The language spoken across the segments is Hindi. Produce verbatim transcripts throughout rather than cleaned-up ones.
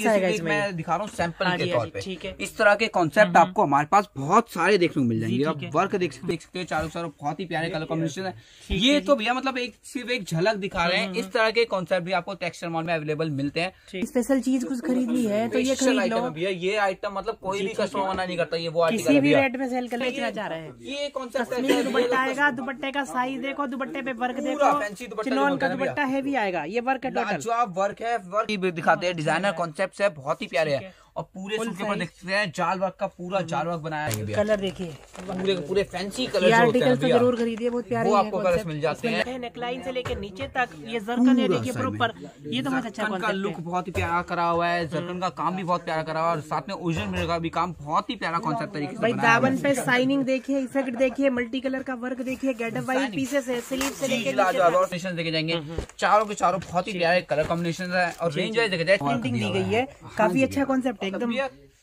डिजाइन आएगा इसमें, मैं दिखा रहा हूँ सैंपल के तौर पे। इस तरह के कॉन्सेप्ट आपको हमारे पास बहुत सारे देखने को मिल जाएंगे। आप वर्क देख सकते हैं चारों तरफ, बहुत ही प्यारे कलर कॉम्बिनेशन है। ये तो भैया मतलब एक सिर्फ एक झलक दिखा रहे हैं, इस तरह के कॉन्सेप्ट भी आपको टेक्सटाइल मॉल में अवेलेबल मिलते हैं। स्पेशल चीज कुछ खरीदनी है तो ये खरीद लो भैया, ये आइटम मतलब कोई भी कस्टमर मना नहीं करता, ये वो किसी भी रेट में सेल कर लेना चाह रहे हैं। ये कॉन्सेप्ट है, दुपट्टा आएगा, दुपट्टे का साइज देखो, दुपट्टे पे वर्क देखो, चिनॉन का दुपट्टा हैवी आएगा, ये वर्क है टोटल। जो आप वर्क है वर्क दिखाते हैं, डिजाइनर कॉन्सेप्ट है, बहुत ही प्यारे है। और पूरे सूट पर देखते हैं जाल वर्क का, पूरा जाल वर्क बनाया है। कलर देखिए पूरे पूरे फैंसी कलर होते हैं, जरूर खरीदिए, बहुत प्यारे आपको कलर मिल जाते हैं। नेकलाइन से लेकर नीचे तक ये जरकन है, देखिए प्रॉपर, ये तो बहुत अच्छा कॉन्सेप्ट है। लुक बहुत ही प्यारा करा हुआ है, जरकन का काम भी बहुत प्यारा करा हुआ है और साथ में ओरिजिनल मिरर का भी काम बहुत ही प्यारा कॉन्सेप्ट तरीके से बनाया है। दामन पे शाइनिंग देखिए, इफेक्ट देखिए, मल्टी कलर का वर्क देखिए, गेटअप वाइज पीसेस है, स्लीव से लेके कॉम्बिनेशन देखे जाएंगे, चारों के चारों बहुत ही प्यारे कलर कॉम्बिनेशन है और रेंज वाइज देखा जाए प्रिंटिंग दी गई है, काफी अच्छा कॉन्सेप्ट एकदम।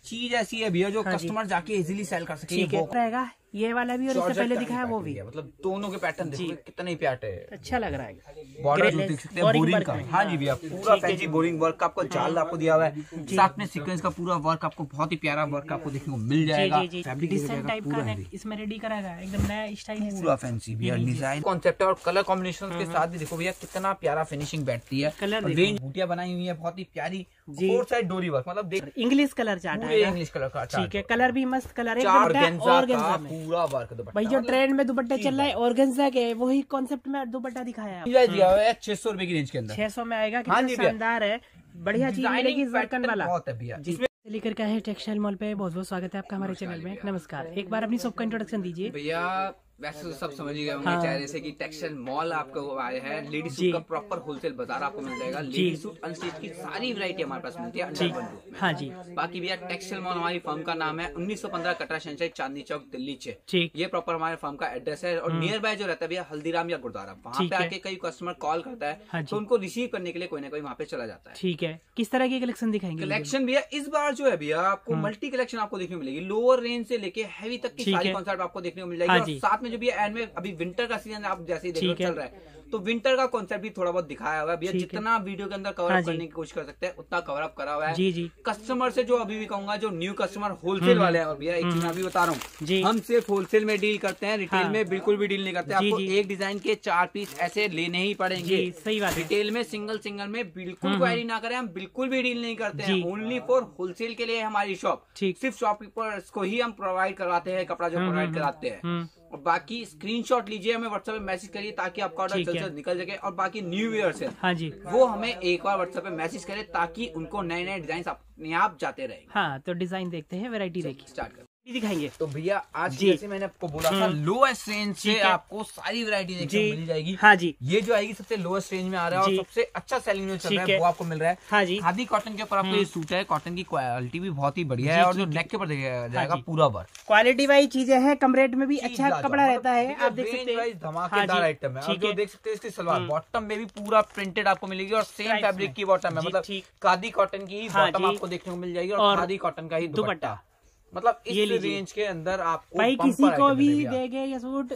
चीज ऐसी है भैया जो हाँ कस्टमर जाके इजीली सेल कर सके, वो रहेगा ये वाला भी और इससे पहले दिखाया वो भी, मतलब दोनों के पैटर्न देखो कितने प्यारे हैं, अच्छा लग रहा है। बॉर्डर देख सकते हैं बोरिंग का, हाँ जी भैया पूरा फैंसी बोरिंग वर्क का आपको जाल आपको दिया हुआ है, साथ में सीक्वेंस का पूरा वर्क आपको बहुत ही प्यारा वर्क आपको देखने को मिल जाएगा। इसमें रेडी कराएगा एकदम नया स्टाइल, पूरा फैंसी भैया डिजाइन कॉन्सेप्ट और कलर कॉम्बिनेशन के साथ भी देखो भैया कितना प्यारा फिनिशिंग बैठती है, कलर बूटियां बनाई हुई है बहुत ही प्यारी, फोर साइड डोरी वर्क, मतलब इंग्लिश कलर चार्ट है, इंग्लिश कलर का ठीक है, कलर भी मस्त कलर है पूरा वर्क। भाई जो ट्रेंड में दुपट्टा चल रहा है ऑर्गेन्जा के, वही कॉन्सेप्ट में दुपट्टा दिखाया है छह सौ रुपए की रेंज के अंदर, छह सौ में आएगा, कितना शानदार है, बढ़िया चीज मिलेगी वर्कन वाला जिसमें लेकर क्या है। टेक्सटाइल मॉल पे बहुत बहुत स्वागत है आपका हमारे चैनल में, नमस्कार। एक बार अपनी शॉप का इंट्रोडक्शन दीजिए भैया। वैसे तो सब समझ गए होंगे चेहरे से कि टेक्सटाइल मॉल आपको आया है, लेडीज सूट का प्रॉपर होलसेल बाजार आपको मिल जाएगा, लेडीज सूट अनस्टिच की सारी वैरायटी हमारे पास मिलती है जी। हाँ जी, बाकी भैया टेक्सटाइल मॉल हमारी फर्म का नाम है, उन्नीस सौ पंद्रह कटरा शनशाही चांदनी चौक दिल्ली छे, ये प्रॉपर हमारे फर्म का एड्रेस है। और नियर बाय जो रहता है भैया हल्दीराम या गुरुद्वारा, वहाँ पे आके कई कस्टमर कॉल करता है तो उनको रिसीव करने के लिए कोई ना कोई वहाँ पे चला जाता है। ठीक है, किस तरह की कलेक्शन दिखाएंगे? कलेक्शन भैया इस बार जो है भैया आपको मल्टी कलेक्शन आपको देखने को मिलेगी, लोअर रेंज से लेकर हैवी तक की सारी कॉन्सेप्ट आपको देखने को मिल जाएगी। साथ जो भी एंड में अभी विंटर का सीजन आप जैसे ही देख रहे हो चल रहा है, तो विंटर का कॉन्सेप्ट भी थोड़ा बहुत दिखाया हुआ है भैया, जितना वीडियो के अंदर कवर अप करने की कोशिश कर सकते हैं उतना कवर अप करा हुआ है जी जी। कस्टमर से जो अभी भी कहूंगा जो न्यू कस्टमर होलसेल वाले हैं, और भैया एक चीज अभी बता रहा हूँ, हम सिर्फ होलसेल में डील करते हैं, रिटेल में बिल्कुल भी डील नहीं करते। आपको एक डिजाइन के चार पीस ऐसे लेने ही पड़ेंगे, सही बात है। रिटेल में सिंगल सिंगल में बिल्कुल क्वारी ना करें, हम बिल्कुल भी डील नहीं करते हैं, ओनली फॉर होलसेल के लिए हमारी शॉप, सिर्फ शॉपकीपर्स को ही हम प्रोवाइड कराते हैं कपड़ा जो प्रोवाइड कराते हैं। और बाकी स्क्रीनशॉट लीजिए, हमें व्हाट्सएप पे मैसेज करिए ताकि आपका ऑर्डर जल्द से निकल सके। और बाकी न्यू ईयर्स है हाँ जी, वो हमें एक बार व्हाट्सएप पे मैसेज करें ताकि उनको नए नए डिजाइन अपने आप जाते रहे। हाँ तो डिजाइन देखते हैं, वैरायटी देखिए, स्टार्ट कर दिखाएंगे। तो भैया आज जैसे मैंने आपको बोला था लोएस्ट रेंज से आपको सारी वैरायटी देखने को मिल जाएगी। हाँ जी, ये जो आएगी सबसे लोएस्ट रेंज में आ रहा है और सबसे अच्छा सेलिंग में चल रहा है वो आपको मिल रहा है। हाँ जी, खादी कॉटन के ऊपर आपको ये सूट है, कॉटन की क्वालिटी भी बहुत ही बढ़िया है और जो नेक के ऊपर देखा जाएगा पूरा वर्क, क्वालिटी वाली चीजें है, कम रेट में भी अच्छा कपड़ा रहता है। आप देख सकते हैं धमाकेदार आइटम है, जो देख सकते हैं इसकी सलवार बॉटम में भी पूरा प्रिंटेड आपको मिलेगी और सेम फैब्रिक की बॉटम है, मतलब खादी कॉटन की बॉटम आपको देखने को मिल जाएगी और खादी कॉटन का ही दुपट्टा, मतलब इस रेंज के अंदर आपको भाई किसी को भी देंगे ये सूट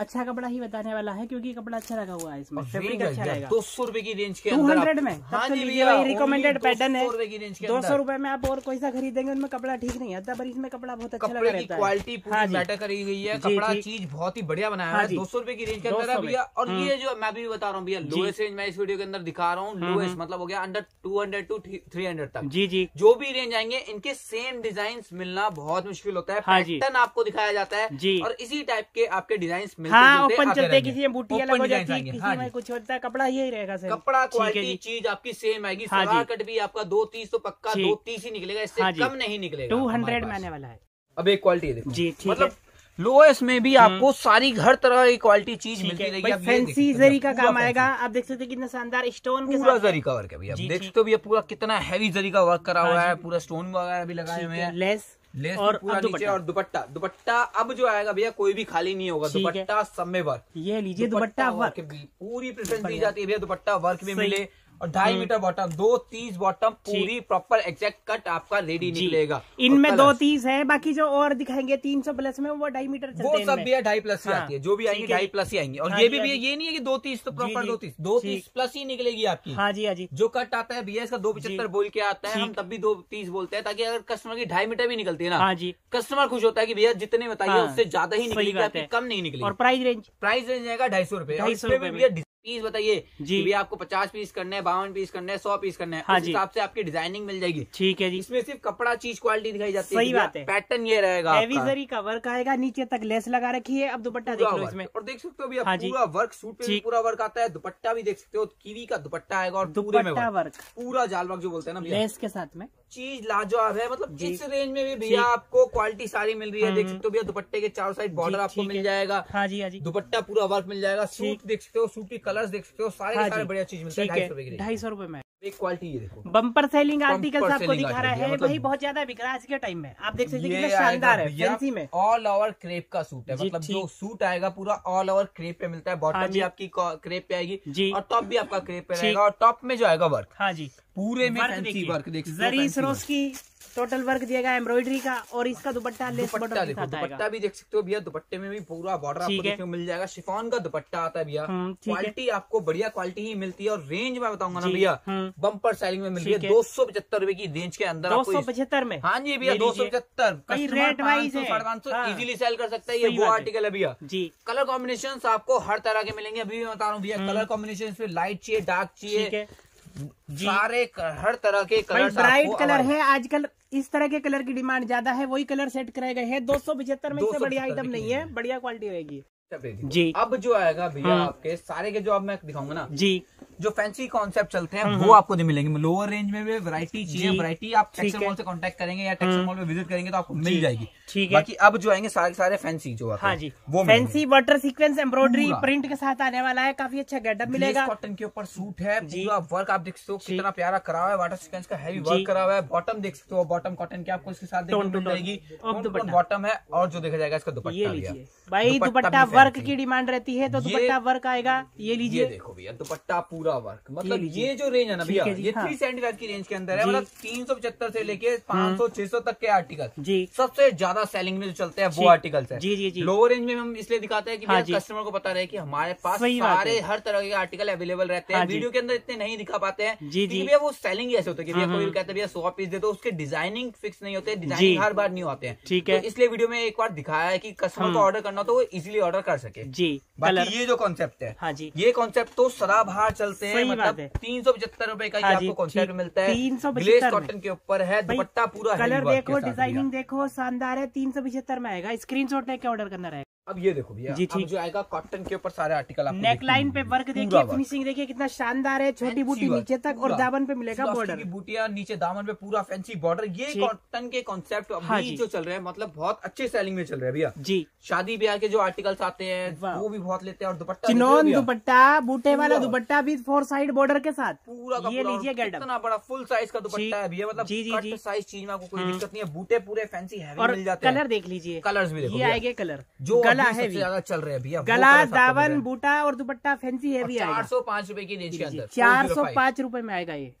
अच्छा कपड़ा ही बताने वाला है क्योंकि कपड़ा अच्छा लगा हुआ है, इसमें फैब्रिक अच्छा रहेगा। दो सौ रूपये की रेंज के अंदर दो सौ में, हाँ जी भाई रिकमेंडेड पैटर्न है, दो सौ रूपये में आप और कोई सा खरीदेंगे उनमें कपड़ा ठीक नहीं आता, पर इसमें कपड़ा बहुत अच्छा लगा, क्वालिटी पूरी मैटर करी गई है, कपड़ा चीज बहुत ही बढ़िया बनाया है, दो सौ रूपये की रेंज के अंदर भैया। और ये जो मैं भी बता रहा हूँ भैया लोएस्ट रेंज मैं इस वीडियो के अंदर दिखा रहा हूँ, लोएस्ट मतलब हो गया under two hundred to three hundred तक जी जी, जो भी रेंज आएंगे इनके सेम डिजाइन मिलना बहुत मुश्किल होता है, पैटर्न आपको दिखाया जाता है और इसी टाइप के आपके डिजाइन। हाँ ओपन चलते, किसी में बूटियां लग जाती है, किसी में कुछ होता है, कपड़ा यही रहेगा सर, कपड़ा क्वालिटी चीज आपकी सेम आएगी। सलवार कट भी आपका दो तीस तो पक्का दो तीस ही निकलेगा, इससे कम नहीं निकलेगा, टू हंड्रेड में आने वाला है। अब एक क्वालिटी देखो जी, मतलब लोएस्ट में भी आपको सारी हर तरह की क्वालिटी चीज मिलती रहेगी। फैंसी जरी का काम आएगा, आप देख सकते हैं कितना शानदार स्टोन के साथ पूरा जरी का वर्क है भैया, आप देख सकते हो भैया पूरा कितना हैवी जरी का वर्क करा हुआ है, पूरा स्टोन वगैरह भी लगाए हुए हैं, लेस लेस और पूरा नीचे, और दुपट्टा दुपट्टा अब जो आएगा भैया कोई भी खाली नहीं होगा, दुपट्टा सब में वर्क, ये लीजिए दुपट्टा वर्क पूरी प्रेफरेंस दी जाती है भैया, दुपट्टा वर्क में मिले और ढाई मीटर बॉटम, दो तीस बॉटम पूरी प्रॉपर एग्जैक्ट कट आपका रेडी निकलेगा। इनमें दो तीस है, बाकी जो और दिखाएंगे तीन सौ प्लस में वो ढाई मीटर, वो सब भी है ढाई प्लस ही आती है, जो भी आएंगे ढाई प्लस ही आएंगे। और ये भी ये नहीं है कि दो तीस तो प्रॉपर दो तीस दो तीस प्लस ही निकलेगी आपकी। हाँ जी हाँ जी, जो कट आता है भैया इसका दो पचहत्तर बोल के आता है, हम तब भी दो तीस बोलते हैं ताकि अगर कस्टमर की ढाई मीटर भी निकलती है ना, हाँ जी, कस्टमर खुश होता है कि भैया जितने बताइए उससे ज्यादा ही निकलेगी, कम नहीं निकलेगी। और प्राइस रेंज प्राइस रेंज रहेगा ढाई सौ रुपए। ढाई सौ रुपए पीस बताइए जी, भैया आपको पचास पीस करने है, बावन पीस करने है, सौ पीस करने है, हाँ उस हिसाब से आपकी डिजाइनिंग मिल जाएगी। ठीक है जी, इसमें सिर्फ कपड़ा चीज क्वालिटी दिखाई जाती है। सही बात है, पैटर्न ये रहेगा, हैवी का वर्क आएगा, नीचे तक लेस लगा रखी है। अब दुपट्टा देख लो इसमें, और देख सकते हो भैया पूरा वर्क, सूट पे पूरा वर्क आता है, दुपट्टा भी देख सकते हो कीवी का दुपट्टा आएगा, और पूरे में वर्क, पूरा जाल वर्क जो बोलते हैं ना लेस के साथ में, चीज लाजवाब है। मतलब जिस रेंज में भी भैया आपको क्वालिटी सारी मिल रही है, देख सकते हो भैया दुपट्टे के चारों साइड बॉर्डर आपको मिल जाएगा। हाँ जी हाँ जी, दुपट्टा पूरा वर्क मिल जाएगा। सूट देख सकते हो, सूट की कलर्स देख सकते हो, सारे सारे बढ़िया चीज मिलते हैं ढाई सौ रुपए में। एक क्वालिटी ये देखो, बम्पर सेलिंग आर्टिकल आपको दिखा रहा है, मतलब बहुत ज्यादा बिक रहा है आज के टाइम में। आप देख सकते हैं शानदार है, फैंसी में ऑल ओवर क्रेप का सूट है, मतलब जो सूट आएगा पूरा ऑल ओवर क्रेप पे मिलता है। बॉटम भी आपकी क्रेप पे आएगी और टॉप भी आपका क्रेप पे रहेगा, और टॉप में जो आएगा वर्क, हाँ जी, पूरे में फैंसी वर्क देख सकते हो, जरी सरोस की टोटल वर्क दिया गया एम्ब्रॉयडरी का। और इसका दुपट्टा लेस बॉर्डर के साथ आएगा, दुपट्टा भी देख सकते हो भैया, दुपट्टे में भी पूरा बॉर्डर आपको देखने को मिल जाएगा। शिफॉन का दुपट्टा आता है भैया, क्वालिटी आपको बढ़िया क्वालिटी ही मिलती है। और रेंज में बताऊंगा ना भैया, बम्पर सेलिंग में मिल रही है दो सौ पचहत्तर रुपए की रेंज के अंदर, दो सौ पचहत्तर में। हाँ जी भैया, दो सौ पचहत्तर रेट वाइज साढ़े पाँच सौ इजिली सेल कर सकता है ये, वो आर्टिकल है भैया। कलर कॉम्बिनेशन आपको हर तरह के मिलेंगे, अभी मैं बता रहा हूँ भैया, कलर कॉम्बिनेशन में लाइट चाहिए, डार्क चाहिए, सारे हर तरह के कलर, ब्राइट कलर है। आजकल इस तरह के कलर की डिमांड ज्यादा है, वही कलर सेट कराए गए हैं। दो सौ पचहत्तर में इससे बढ़िया आइटम नहीं है, बढ़िया क्वालिटी रहेगी जी। अब जो आएगा भैया आपके सारे के जो अब मैं दिखाऊंगा ना जी, जो फैंसी कॉन्सेप्ट चलते हैं वो आपको नहीं मिलेंगे। लोअर रेंज में भी वैरायटी चाहिए, वैरायटी आप टेक्सटाइल मॉल से कांटेक्ट करेंगे या टेक्सटाइल मॉल में विजिट करेंगे तो आपको मिल जाएगी। ठीक है, बाकी अब जो आएंगे सारे सारे फैंसी जो आते हैं, हाँ जी, वो fancy water sequence embroidery print के साथ आने वाला है, काफी अच्छा गेटअप मिलेगा। कॉटन के ऊपर सूट है, पूरा वर्क आप देख सकते हो कितना प्यारा करा हुआ है, वाटर सीक्वेंस का हैवी वर्क करा हुआ है। बॉटम देख सकते हो, बॉटम कॉटन की आपको इसके साथ देखने को मिलेगी, बॉटम है। और जो देखा जाएगा इसका दुपट्टा, भाई दुपट्टा वर्क की डिमांड रहती है तो दुपट्टा वर्क आएगा, ये लीजिए। देखो भैया दुपट्टा पूरा वर्क, मतलब ये जो रेंज है ना भैया, ये थ्री सेवेंटी फाइव की रेंज के अंदर है, मतलब तीन सौ पचहत्तर से लेके पाँच सौ छह सौ तक के आर्टिकल जी सबसे ज्यादा सेलिंग में जो चलते हैं वो आर्टिकल्स है। लोअर रेंज में हम इसलिए दिखाते हैं कि हाँ कस्टमर को पता रहे कि हमारे पास सारे हर तरह के आर्टिकल अवेलेबल रहते हैं। वीडियो के अंदर इतने नहीं दिखा पाते हैं जी, भैया वो सेलिंग ऐसे होते हैं कि भैया कोई कहते हैं भैया सौ पीस दे दो, उसके डिजाइनिंग फिक्स नहीं होते, डिजाइनिंग हर बार नहीं होते हैं। ठीक है, इसलिए वीडियो में एक बार दिखाया है कि कस्टमर को ऑर्डर करना तो वो इजिली ऑर्डर कर सके जी। बाकी ये जो कॉन्सेप्ट है, हाँ जी, ये कॉन्सेप्ट तो सराबहार चलते हैं, मतलब तीन सौ पचहत्तर रूपये का आपको कॉन्सेप्ट मिलता है। तीन सौ ग्लेस कॉटन के ऊपर है, दुपट्टा पूरा कलर देखो, डिजाइनिंग देखो, शानदार है। तीन सौ पचहत्तर में आएगा, स्क्रीनशॉट लेके ऑर्डर करना रहेगा। अब ये देखो भैया, जो आएगा कॉटन के ऊपर सारे आर्टिकल, नेकलाइन पे वर्क देखिए, फिनिशिंग देखिए कितना शानदार है, छोटी बूटी नीचे तक और दामन पे मिलेगा बॉर्डर, बूटियां नीचे दामन पे पूरा फैंसी बॉर्डर। ये कॉटन के कॉन्सेप्ट अभी जो चल रहे हैं, मतलब बहुत अच्छे सेलिंग में चल रहे हैं भैया जी। शादी ब्याह के जो आर्टिकल्स आते हैं वो भी बहुत लेते हैं। और दुपट्टा चिनोन दुपट्टा, बूटे वाला दुपट्टा भी फोर साइड बॉर्डर के साथ पूरा, ये लीजिए गेटअप, इतना बड़ा फुल साइज का दुपट्टा है भैया, मतलब कट साइज चीज में आपको कोई दिक्कत नहीं है। बूटे पूरे फैंसी हैवी मिल जाते हैं। कलर देख लीजिए, कलर्स भी देखो, ये आएंगे कलर जो सबसे ज्यादा चल रहे हैं भैया, गला दावन बूटा और दुपट्टा फैंसी है भी। चार सौ पाँच रूपये की रेंज के अंदर चार सौ पाँच रूपये में आएगा ये।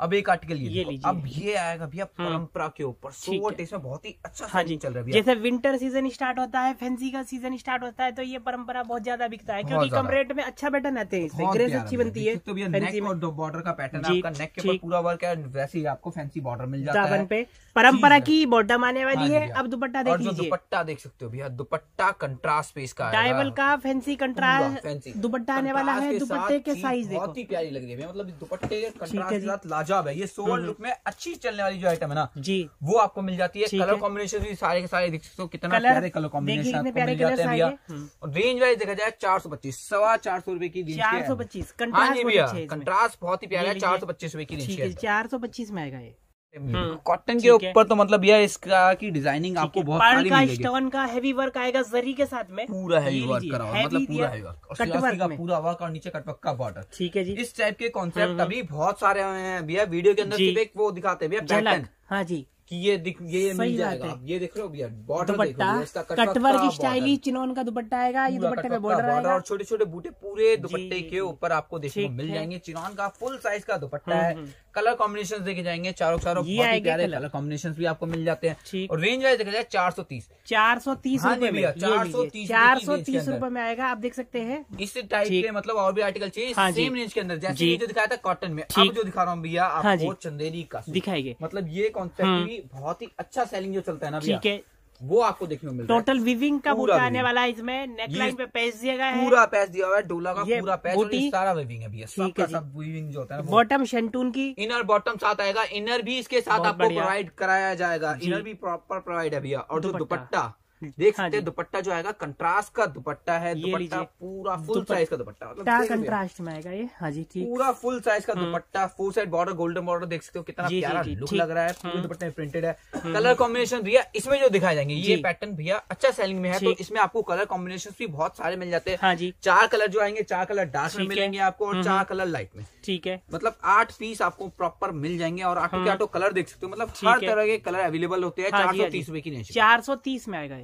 अब एक आर्टिकल ये लीजिए, अब ये आएगा भैया परंपरा के ऊपर, सोवर टेस्ट में बहुत ही अच्छा सेलिंग चल रहा है। जैसे विंटर सीजन स्टार्ट होता है, फैंसी का सीजन स्टार्ट होता है, तो ये परंपरा बहुत ज्यादा बिकता है क्योंकि कम रेट में अच्छा पैटर्न आते हैं, इससे ग्रेस अच्छी बनती है। तो भैया नेक और बॉर्डर का पैटर्न आपका, नेक के ऊपर पूरा वर्क है, वैसे ही आपको फैंसी बॉर्डर मिल जाता है। पे परंपरा की बॉटम आने वाली है। अब दुपट्टा देख लीजिए, दुपट्टा देख सकते हो भैया, दुपट्टा कंट्रास्ट पे इसका डायबल का फैंसी कंट्रास्ट दुपट्टा आने वाला है। दुपट्टे के साइज बहुत ही प्यारी लग रही है, मतलब दुपट्टे के कंट्रास्ट के साथ लाजवाब है। ये सोवर लुक में अच्छी चलने वाली जो आइटम है ना जी, वो आपको मिल जाती है। कलर कॉम्बिनेशन भी सारे के सारे देख सकते हो, कितना प्यारे कलर कॉम्बिनेशन आपको मिल जाते हैं भैया। और रेंज वाइज देखा जाए चार सौ पच्चीस सवा चार सौ रूपये की रेंज, चार सौ पच्चीस कंट्रास्ट बहुत ही प्यारा है, चार सौ पच्चीस रूपये की रेंज, चार सौ पच्चीस में आएगा ये। कॉटन के ऊपर तो मतलब यह इसका की डिजाइनिंग आपको बहुत सारी मिलेगी। स्टोन का हैवी वर्क आएगा, जरी के साथ में पूरा हैवी वर्क करा हुआ, मतलब पूरा हैवी वर्क और कटवर्क का पूरा वर्क और नीचे कटपक्का बॉर्डर। ठीक है जी, इस टाइप के कॉन्सेप्ट अभी बहुत सारे हैं भैया। वीडियो के अंदर सिर्फ एक वो दिखाते हैं भैया पैटर्न, हाँ जी, कि ये दिख ये मिल जाएगा। आप ये देख रहे हो भैया, बॉर्डर दुपट्टा कटवर की स्टाइल ही चिनोन का दुपट्टा आएगा, ये दुपट्टे पे बॉर्डर आएगा और छोटे छोटे बूटे पूरे दुपट्टे के ऊपर आपको देखने को मिल जाएंगे। चिनोन का फुल साइज का दुपट्टा है, कलर कॉम्बिनेशन देखे जाएंगे चारों चारों प्यारे कलर कॉम्बिनेशन भी आपको मिल जाते हैं। और रेंज वाइज देखा जाए चार सौ तीस चार सौ तीस भैया चार सौ तीस चार सौ तीस रूपये में आएगा। आप देख सकते हैं इस टाइप के मतलब और भी आर्टिकल चाहिए सेम रेंज के अंदर, जैसे जो दिखाया था कॉटन में आप जो दिखा रहा हूँ भैया आपको चंदेरी का दिखाएंगे। मतलब ये कॉन्सेप्ट भी बहुत ही अच्छा सेलिंग जो चलता है ना भैया, ठीक है, वो आपको देखने को मिलता है। टोटल विविंग का पूरा आने वाला है, इसमें नेक लाइन पे पैच दिया गया है, पूरा पैच दिया हुआ है, डोला का पूरा पैच और सारा विविंग है भैया, सब का सब विविंग जो होता है। बॉटम शंटून की इनर बॉटम साथ आएगा, इनर भी इसके साथ आपको प्रोवाइड कराया जाएगा, इनर भी प्रॉपर प्रोवाइड है भैया। और जो दुपट्टा देख सकते हैं, दुपट्टा जो आएगा कंट्रास्ट का दुपट्टा है, दुपट्टा पूरा फुल साइज का दुपट्टा, मतलब कंट्रास्ट में आएगा ये। हाँ जी ठीक, पूरा फुल साइज का dupatta, full side border golden border देख सकते हो, कितना प्यारा लुक लग रहा है, पूरे दुपट्टे में प्रिंटेड है। कलर कॉम्बिनेशन भैया इसमें जो दिखाए जाएंगे, ये पैटर्न भैया अच्छा सेलिंग में है, तो इसमें आपको कलर कॉम्बिनेशन भी बहुत सारे मिल जाते हैं। चार कलर जो आएंगे, चार कलर डार्क में मिलेंगे आपको और चार कलर लाइट में, ठीक है, मतलब आठ पीस आपको प्रॉपर मिल जाएंगे। और आपको क्या कलर देख सकते हो, मतलब हर तरह के कलर अवेलेबल होते हैं। चार सौ तीस रुपए की रेंज, चार सौ तीस में आएगा।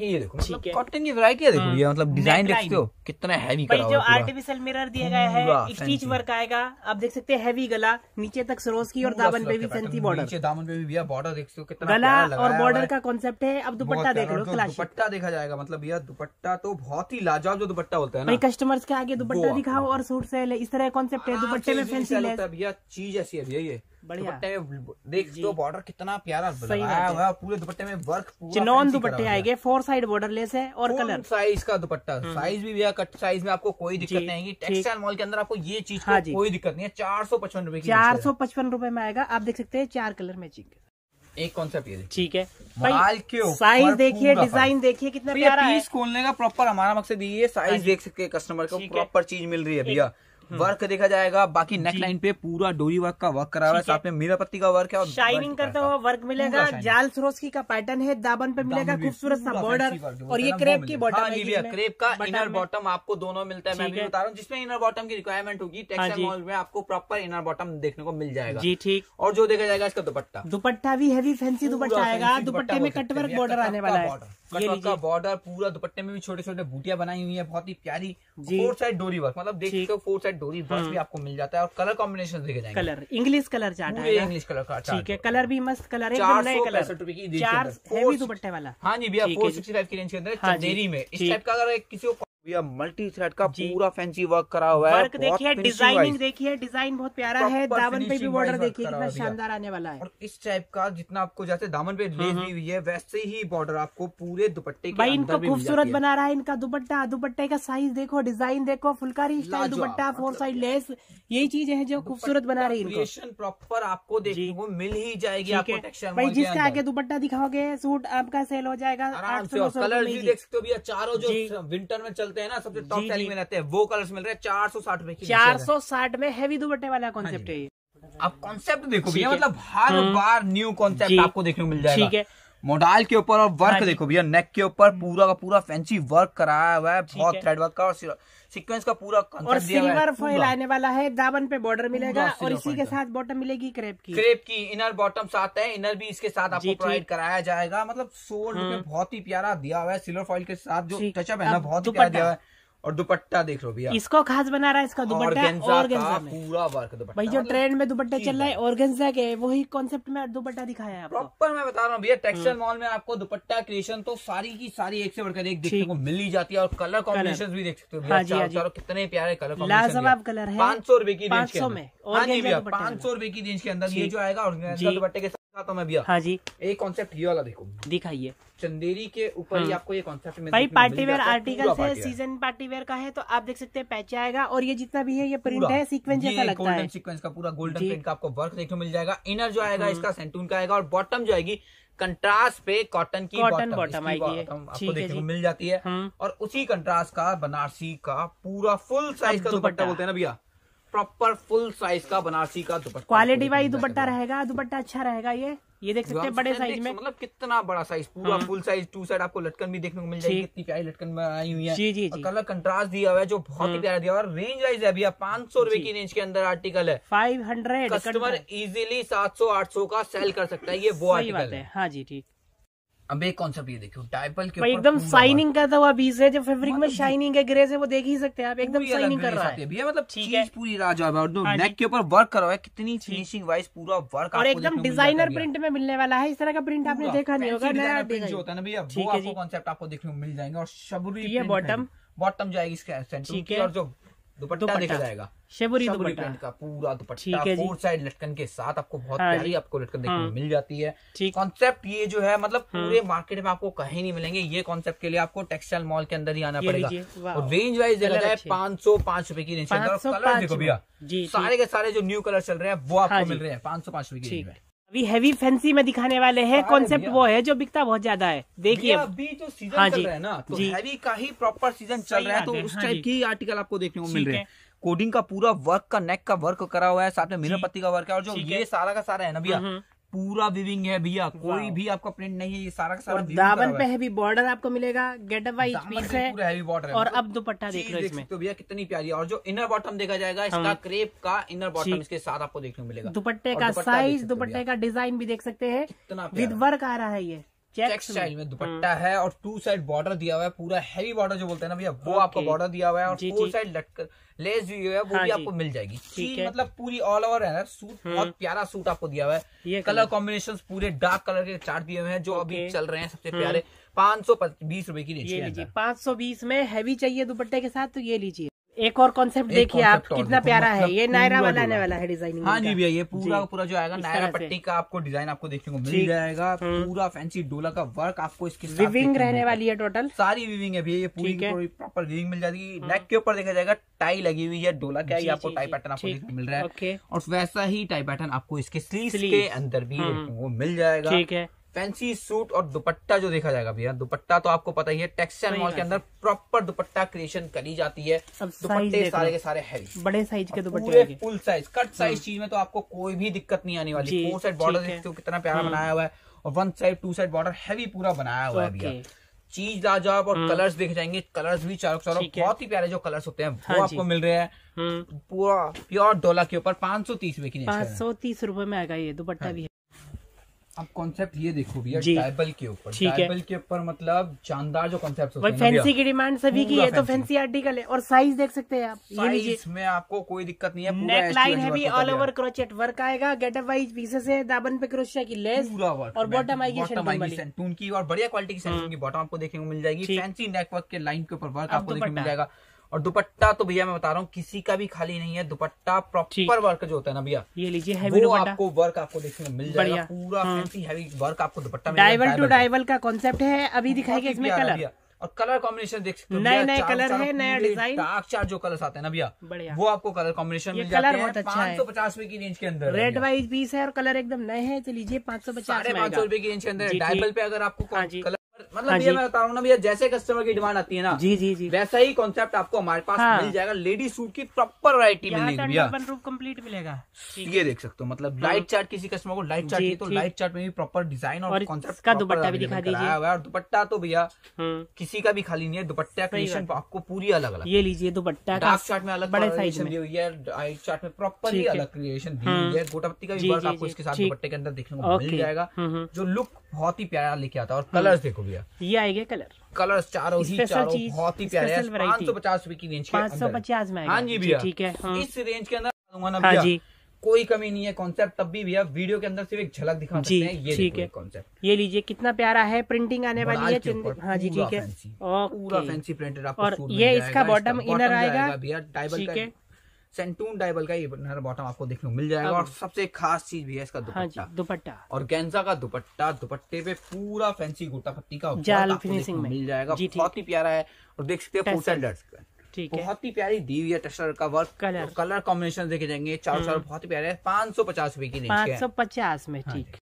ये देखो मतलब कॉटन की वैरायटी देखो, ये मतलब डिजाइन देखते हो कितना हैवी करा हुआ है, जो आर्टिफिशियल मिरर दिया गया है, स्टिच वर्क आएगा। आप देख सकते हैं हैवी गला नीचे तक सरोज की और दामन पे भी फैंसी बॉर्डर, नीचे दामन पे भी भैया बॉर्डर देख सकते हो कितना गला और बॉर्डर का कांसेप्ट है। अब दुपट्टा देख लो, दुपट्टा देखा जाएगा, मतलब भैया दुपट्टा तो बहुत ही लाजवाब जो दुपट्टा होता है ना, कस्टमर्स के आगे दुपट्टा दिखाओ और सूट सेल, इस तरह कांसेप्ट है, दुपट्टे में फैंसी है भैया, चीज ऐसी है भैया। ये दुपट्टे में देख दो बॉर्डर कितना प्यारा लगाया हुआ है, पूरे दुपट्टे में वर्क, चिनॉन दुपट्टे आएंगे, फोर साइड बॉर्डर लेस है और कलर साइज का दुपट्टा, साइज भी भैया कट साइज में आपको कोई दिक्कत नहीं आएगी। टेक्सटाइल मॉल के अंदर आपको ये चीज कोई दिक्कत नहीं है। चार सौ पचपन रूपये चार सौ पचपन रूपये में आएगा। आप देख सकते हैं चार कलर मैचिंग एक कॉन्सेप्ट ये, ठीक है, माल के साइज देखिए, डिजाइन देखिए कितना प्यारा है। पीस खोलने का प्रॉपर हमारा मकसद ये है, साइज देख सकते हैं, कस्टमर को प्रॉपर चीज मिल रही है भैया। वर्क देखा जाएगा, बाकी नेक लाइन पे पूरा डोरी वर्क का वर्क करा हुआ है, साथ में मीरा पत्ती का वर्क है और शाइनिंग करता हुआ वर्क मिलेगा। जाल सरोस्की का पैटर्न है, दामन पे मिलेगा खूबसूरत सा बॉर्डर और ये क्रेप की बॉटम है, क्रेप का इनर बॉटम आपको दोनों मिलता है। मैं भी बता रहा हूँ जिसमें इनर बॉटम की रिक्वायरमेंट होगी टेक्सटाइल मॉल में आपको प्रॉपर इनर बॉटम देखने को मिल जाएगा जी, ठीक। और जो देखा जाएगा इसका दुपट्टा, दुपट्टा भी हैवी फैंसी दुपट्टा आएगा, दुपट्टे में कटवर्क बॉर्डर आने वाला है, का बॉर्डर पूरा दुपट्टे में भी छोटे छोटे बूटियां बनाई हुई है, बहुत ही प्यारी। फोर साइड डोरी वर्क, मतलब देख सकते हो फोर साइड डोरी वर्क भी आपको मिल जाता है। और कलर कॉम्बिनेशन देखे जाएंगे, कलर इंग्लिश कलर चार्ट है, इंग्लिश कलर का, ठीक है, कलर भी मस्त कलर है, चार सौ पैंसठ रूपये की चार हैवी दुपट्टे वाला। हाँ जी भैया, फोर सिक्सटी फाइव की रेंज के अंदर चंदेरी में इस टाइप का अगर किसी को भैया मल्टी थ्रेड का पूरा फैंसी वर्क करा हुआ है, देखिए डिजाइनिंग देखिए, डिजाइन बहुत प्यारा है, दामन पे भी बॉर्डर देखिए कितना शानदार आने वाला है। और इस टाइप का जितना आपको जैसे दामन पे लेस भी हुई है वैसे ही बॉर्डर आपको पूरे दुपट्टे के अंदर भी खूबसूरत बना रहा है इनका दुपट्टा। दुपट्टे का साइज देखो, डिजाइन देखो, phulkari style dupatta, four side lace, यही चीजें हैं जो खूबसूरत बना रही है। क्रिएशन प्रॉपर आपको देखने को मिल ही जाएगी आपको, भाई जिसके आगे दुपट्टा दिखाओगे सूट आपका सेल हो जाएगा। कलर भी देख सकते हो भैया, चारों जो विंटर में चलते हैं ना सबसे टॉप सेलिंग में रहते हैं वो कलर्स मिल रहे हैं चार सौ साठ रूपये, चार सौ साठ में हैवी दुपट्टे वाला कॉन्सेप्ट है। आप कॉन्सेप्ट देखो भैया, मतलब हर बार न्यू कॉन्सेप्ट आपको देखने को मिल जाएगा, ठीक है। मोडाल के ऊपर और वर्क देखो भैया, नेक के ऊपर पूरा का पूरा फैंसी वर्क कराया हुआ है, बहुत थ्रेड वर्क का और सीक्वेंस का पूरा और सिल्वर फॉइल आने वाला है। दामन पे बॉर्डर मिलेगा और इसी के साथ बॉटम मिलेगी क्रेप की, क्रेप की इनर बॉटम साथ है, इनर भी इसके साथ आपको प्रोवाइड कराया जाएगा। मतलब सोल में बहुत ही प्यारा दिया हुआ है, सिल्वर फॉइल के साथ जो टचअप है ना बहुत ही प्यारा दिया हुआ है। और दुपट्टा देख लो भैया, इसको खास बना रहा है इसका दुपट्टा, ऑर्गेन्जा में पूरा वर्क दुपट्टा, भाई जो ट्रेंड में दुपट्टा चल रहा है ऑर्गेन्जा के वही कॉन्सेप्ट में दुपट्टा दिखाया है प्रॉपर। मैं बता रहा हूँ भैया टेक्सटाइल मॉल में आपको दुपट्टा क्रिएशन तो सारी की सारी एक से बढ़कर एक देखने को मिल ही जाती है। और कलर कॉम्बिनेशन भी देख सकते हो, कितने प्यारे कलर, लाजवाब कलर है। पाँच सौ रूपये की रेंज के, पाँच सौ रूपये की रेंज के अंदर ये जो आएगा ऑर्गेन्जा दुपट्टे के साथ में भैया। हाँ जी, एक कॉन्सेप्ट ये वाला देखो, दिखाइए चंदेरी के ऊपर ही आपको ये कॉन्सेप्ट में भाई पार्टीवेयर आर्टिकल है, सीजन पार्टीवेयर का है, तो आप देख सकते हैं पैच आएगा। और ये जितना भी है ये प्रिंट है, सीक्वेंस जैसा लगता है, सीक्वेंस का पूरा गोल्डन प्रिंट का आपको वर्क देखने को मिल जाएगा। इनर जो आएगा इसका सेंटून का आएगा और बॉटम जो आएगी कंट्रास्ट पे कॉटन की कॉटन बॉटम आएगी, आपको देखने को मिल जाती है। और उसी कंट्रास्ट का बनारसी का पूरा फुल साइज का दुपट्टा बोलते हैं ना भैया, प्रॉपर फुल साइज का बनारसी का दुपट्टा, क्वालिटी वाइज दुपट्टा रहेगा, दुपट्टा अच्छा रहेगा ये। ये देख सकते हैं बड़े साइज में, मतलब कितना बड़ा साइज, पूरा फुल साइज टू साइड आपको लटकन भी देखने को मिल जाएगी, कितनी प्यारी लटकन में आई हुई है। जी जी जी। कलर कंट्रास्ट दिया हुआ है जो बहुत ही प्यारा दिया हुआ है। रेंज वाइज है भैया, पांच सौ रुपए की रेंज के अंदर आर्टिकल है, फाइव हंड्रेड कस्टमर इजिली सात सौ आठ सौ का सेल कर सकता है, ये वो आर्टिकल है। हाँ जी ठीक। अब एक कॉन्सेप्ट ये देखो, डायपल के ऊपर एकदम शाइनिंग करता हुआ बीज है, जो फैब्रिक में शाइनिंग है, ग्रेस है, वो देख ही सकते हैं आप, एकदम शाइनिंग कर रहा है भैया, मतलब ठीक है पूरी राज है। और नेक के ऊपर वर्क करा हुआ है, कितनी फिनिशिंग वाइज पूरा वर्क, और एकदम डिजाइनर प्रिंट में मिलने वाला है। इस तरह का प्रिंट आपने देखा नहीं होगा, नया डिजाइन होता है ना भैया, वो आपको कॉन्सेप्ट आपको देखने को मिल जाएंगे। और शबरी ये बॉटम बॉटम जाएगी इसका सेंटर की, और जो दुपट्टा देखा जाएगा शेबुरी दुपट्टा का पूरा दुपट्टा फोर साइड लटकन के साथ आपको बहुत प्यारी आपको लटकन देखने को मिल जाती है। कॉन्सेप्ट ये जो है मतलब पूरे मार्केट में आपको कहीं नहीं मिलेंगे, ये कॉन्सेप्ट के लिए आपको टेक्सटाइल मॉल के अंदर ही आना पड़ेगा। और रेंज वाइज है पांच सौ पांच रुपए की रेंज के अंदर। कलर देखो भैया, सारे के सारे जो न्यू कलर चल रहे हैं वो आपको मिल रहे हैं पांच सौ पांच रुपए की। अभी हैवी फैंसी में दिखाने वाले हैं, कॉन्सेप्ट वो है जो बिकता बहुत ज्यादा है। देखिए अभी जो सीजन हाँ चल रहा है ना, तो हैवी का ही प्रॉपर सीजन चल रहा है, तो उस टाइप की आर्टिकल आपको देखने को मिल रहे हैं। कोडिंग का पूरा वर्क का नेक का वर्क करा हुआ है, साथ में मिरर पत्ती का वर्क है, और जो ये सारा का सारा है ना भैया पूरा विविंग है भैया, कोई भी आपका प्रिंट नहीं है, ये सारा का सारा दामन पे हैवी बॉर्डर आपको मिलेगा, गेटअप वाइज पीस है। और अब दुपट्टा देख रहे हैं तो भैया कितनी प्यारी है, और जो इनर बॉटम देखा जाएगा इसका क्रेप का इनर बॉटम इसके साथ आपको देखने को मिलेगा। दुपट्टे का साइज, दुपट्टे का डिजाइन भी देख सकते हैं, विद वर्क आ रहा है, ये टेक्सटाइल में दुपट्टा है, और टू साइड बॉर्डर दिया हुआ है, पूरा हैवी बॉर्डर जो बोलते हैं ना भैया वो आपका बॉर्डर दिया हुआ है, और फोर साइड लटकर लेस भी है वो हाँ भी आपको मिल जाएगी। ठीक है, मतलब पूरी ऑल ओवर है सूट, बहुत प्यारा सूट आपको दिया हुआ है। कलर कॉम्बिनेशन पूरे डार्क कलर के चार्ट दिए हुए हैं जो अभी चल रहे हैं सबसे प्यारे। पाँच सौ बीस रूपये की रेंज, पाँच सौ बीस में हैवी चाहिए दुपट्टे के साथ तो ये लीजिए। एक और कॉन्सेप्ट देखिए आप, कितना प्यारा है, ये नायरा वाला आने वाला है डिजाइनिंग। हाँ जी भैया, ये पूरा पूरा जो आएगा नायरा पट्टी का आपको डिजाइन आपको देखने को मिल जाएगा, पूरा फैंसी डोला का वर्क आपको इसके साथ विविंग रहने वाली है। टोटल सारी विविंग है भैया, ये पूरी प्रॉपर विविंग मिल जाएगी। नेक के ऊपर देखा जाएगा टाई लगी हुई है डोला का, ये आपको टाई पैटर्न आपको देखने को मिल रहा है, और वैसा ही टाई पैटर्न आपको इसके स्लीव्स के अंदर भी वो मिल जाएगा। ठीक है, फैंसी सूट और दुपट्टा जो देखा जाएगा भैया, दुपट्टा तो आपको पता ही है टेक्सटाइल मॉल के अंदर प्रॉपर दुपट्टा क्रिएशन करी जाती है। दुपट्टे सारे के सारे हैवी बड़े साइज के दुपट्टे, फुल साइज कट साइज चीज में तो आपको कोई भी दिक्कत नहीं आने वाली। फोर साइड बॉर्डर देखते हो कितना प्यारा बनाया हुआ है, और one side two side border heavy पूरा बनाया हुआ है भैया, चीज लाजवाब। और कलर्स देख जाएंगे, कलर्स भी चारों चारों बहुत ही प्यारे जो कलर्स होते हैं वो हाँ आपको मिल रहे हैं। पूरा प्योर डोला के ऊपर पाँच सौ तीस रुपए की, पाँच सौ तीस रुपए में आएगा ये दुपट्टा भी। अब कॉन्सेप्ट ये देखो भैया डायबल के ऊपर, डायबल के ऊपर मतलब शानदार जो कॉन्सेप्ट होते हैं, फैंसी की डिमांड सभी की है तो फैंसी आर्टिकल है। और साइज देख सकते हैं आप, साइज में आपको कोई दिक्कत नहीं है, नेक लाइन है भी, ऑल ओवर क्रोचेट वर्क आएगा, गेटअप वाइज पीसेस है, दामन पे क्रोशिया की लेस पूरा वर्क, और बॉटम आएगी सेंटून की, और बढ़िया क्वालिटी की सेंटून की बॉटम आपको देखने को मिल जाएगी। फैंसी नेकवर्क के लाइन के ऊपर वर्क आपको देखने को मिल जाएगा। और दुपट्टा तो भैया मैं बता रहा हूँ किसी का भी खाली नहीं है, दुपट्टा प्रॉपर वर्क जो होता है ना भैया, ये लीजिए हैवी दुपट्टा आपको वर्क आपको देखने को मिल जाएगा, पूरा फैंसी हैवी वर्क आपको दुपट्टा मिलेगा। डायबल टू डायबल का कॉन्सेप्ट है, अभी दिखाएंगे इसमें कलर, और कलर कॉम्बिनेशन देख सकते हो, नए नए कलर है, नया डिजाइन, डार्क चार जो कलर्स आते हैं ना भैया वो आपको कलर कॉम्बिनेशन मिल जाता है। पाँच सौ पचास रुपए की रेंज के अंदर रेड वाइज पीस है, और कलर एकदम नए हैं तो लीजिए पाँच सौ पचास साढ़े पाँच सौ रुपए की रेंज के अंदर। डायबल पे अगर आपको कलर मतलब हाँ ये मैं बता रहा हूँ ना भैया, जैसे कस्टमर की डिमांड आती है ना जी जी जी वैसा ही कॉन्सेप्ट आपको हमारे पास हाँ। मिल जाएगा। लेडीज सूट की प्रॉपर वैरायटी मिलेगी भैया, रूप कंप्लीट मिलेगा। ये देख सकते हो मतलब लाइट चार्ट, किसी कस्टमर को लाइट चार्ट चाहिए तो लाइट चार्ट में भी प्रॉपर डिजाइन और कॉन्सेप्ट का दुपट्टा भी दिखा दीजिए। और दुपट्टा तो भैया किसी का भी खाली नहीं है, दुपट्टा क्रिएशन आपको पूरी अलग अलग ये लीजिए, दुपट्टा डार्क चार्ट में अलग बड़े साइज में हुई है, लाइट चार्ट में प्रॉपर ही अलग क्रिएशन दी हुई है। गोटापत्ती का भी वर्क आपको इसके साथ दुपट्टे के अंदर देखने को मिल जाएगा, जो लुक बहुत ही प्यारा लेके आता है। और कलर्स देखो भैया, ये आएगा कलर, कलर चारों ही चारों बहुत ही प्यारे हैं। पाँच सौ पचास रुपए की रेंज, पाँच सौ पचास में। हाँ जी भैया ठीक है, इस रेंज के अंदर दूंगा ना भैया, कोई कमी नहीं है। कॉन्सेप्ट तब भी भैया वीडियो के अंदर सिर्फ एक झलक दिखा सकते हैं। ये ठीक है कॉन्सेप्ट, ये लीजिए कितना प्यारा है, प्रिंटिंग आने वाली है। हाँ जी ठीक है, पूरा फैंसी प्रिंटेड आपको, और ये इसका बॉटम इनर आएगा भैया, डायबल का सेंटून डायबल का ये बॉटम आपको देखने को मिल जाएगा। और सबसे खास चीज भी है इसका दुपट्टा, दुपट्टा और गेंजा का दुपट्टा, दुपट्टे पे पूरा फैंसी गोटा पट्टी का जाल फिनिशिंग में मिल जाएगा, बहुत ही प्यारा है। और देख सकते हो फुल साइड ठीक है, बहुत ही प्यारी दी हुई है टेक्सचर का वर्क, कलर कलर कॉम्बिनेशन देखे जाएंगे चारों चारों बहुत ही प्यारे। पाँच सौ पचास रुपए की रेंज, पाँच सौ पचास में ठीक।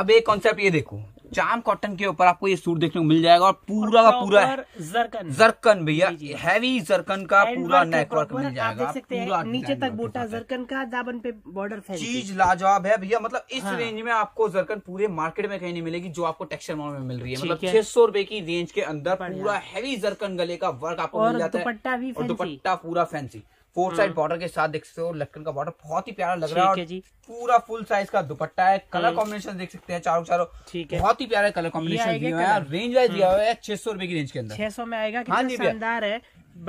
अब एक कॉन्सेप्ट ये देखो, जाम कॉटन के ऊपर आपको ये सूट देखने को मिल जाएगा और पूरा का पूरा जरकन जरकन भैया हैवी जरकन का पूरा नेटवर्क मिल जाएगा, पूरा नीचे तक बोटा जरकन का, दामन पे बॉर्डर, चीज लाजवाब है भैया। मतलब इस रेंज में आपको जरकन पूरे मार्केट में कहीं नहीं मिलेगी जो आपको टेक्सटाइल में मिल रही है। मतलब छह सौ रुपए की रेंज के अंदर पूरा हैवी जरकन गले का वर्क आपको मिल जाता है और दुपट्टा पूरा फैंसी फोर साइड बॉर्डर के साथ देख सकते हो। लटकन का बॉर्डर बहुत ही प्यारा लग रहा है, पूरा फुल साइज का दुपट्टा है, कलर कॉम्बिनेशन देख सकते हैं चारों चारों, बहुत ही प्यारा कलर कॉम्बिनेशन दिया है। रेंज वाइज दिया हुआ है छह सौ रुपए की रेंज के अंदर, छह सौ में आएगा, शानदार है,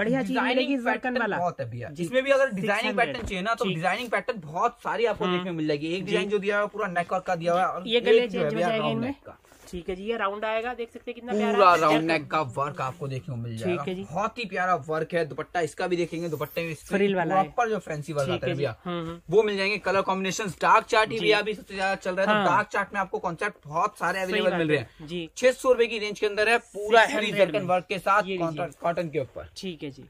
बढ़िया चीज मिलेगी। जरकन वाला बहुत है भैया, जिसमें भी अगर डिजाइनिंग पैटर्न चाहिए ना तो डिजाइनिंग पैटर्न बहुत सारी आपको देखने मिल जाएगी। एक डिजाइन जो दिया हुआ पूरा नेटवर्क का दिया हुआ है, ये गले चेंज हो जाएगा, ठीक है जी, ये राउंड आएगा, देख सकते हैं कितना पूरा राउंड नेक का वर्क आपको देखने को मिल जाएगा, बहुत ही प्यारा वर्क है। दुपट्टा इसका भी देखेंगे, दुपट्टे में फ्रिल वाला प्रॉपर जो फैंसी वर्क आता है भैया वो मिल जाएंगे। कलर कॉम्बिनेशंस डार्क चार्ट ही भैया अभी सबसे ज्यादा चल रहा है, तो डार्क चार्ट में आपको कॉन्सेप्ट बहुत सारे अवेलेबल मिल रहे हैं जी। छह सौ रुपए की रेंज के अंदर है, पूरा हैवी जर्कन वर्क के साथ कॉटन के ऊपर, ठीक है जी।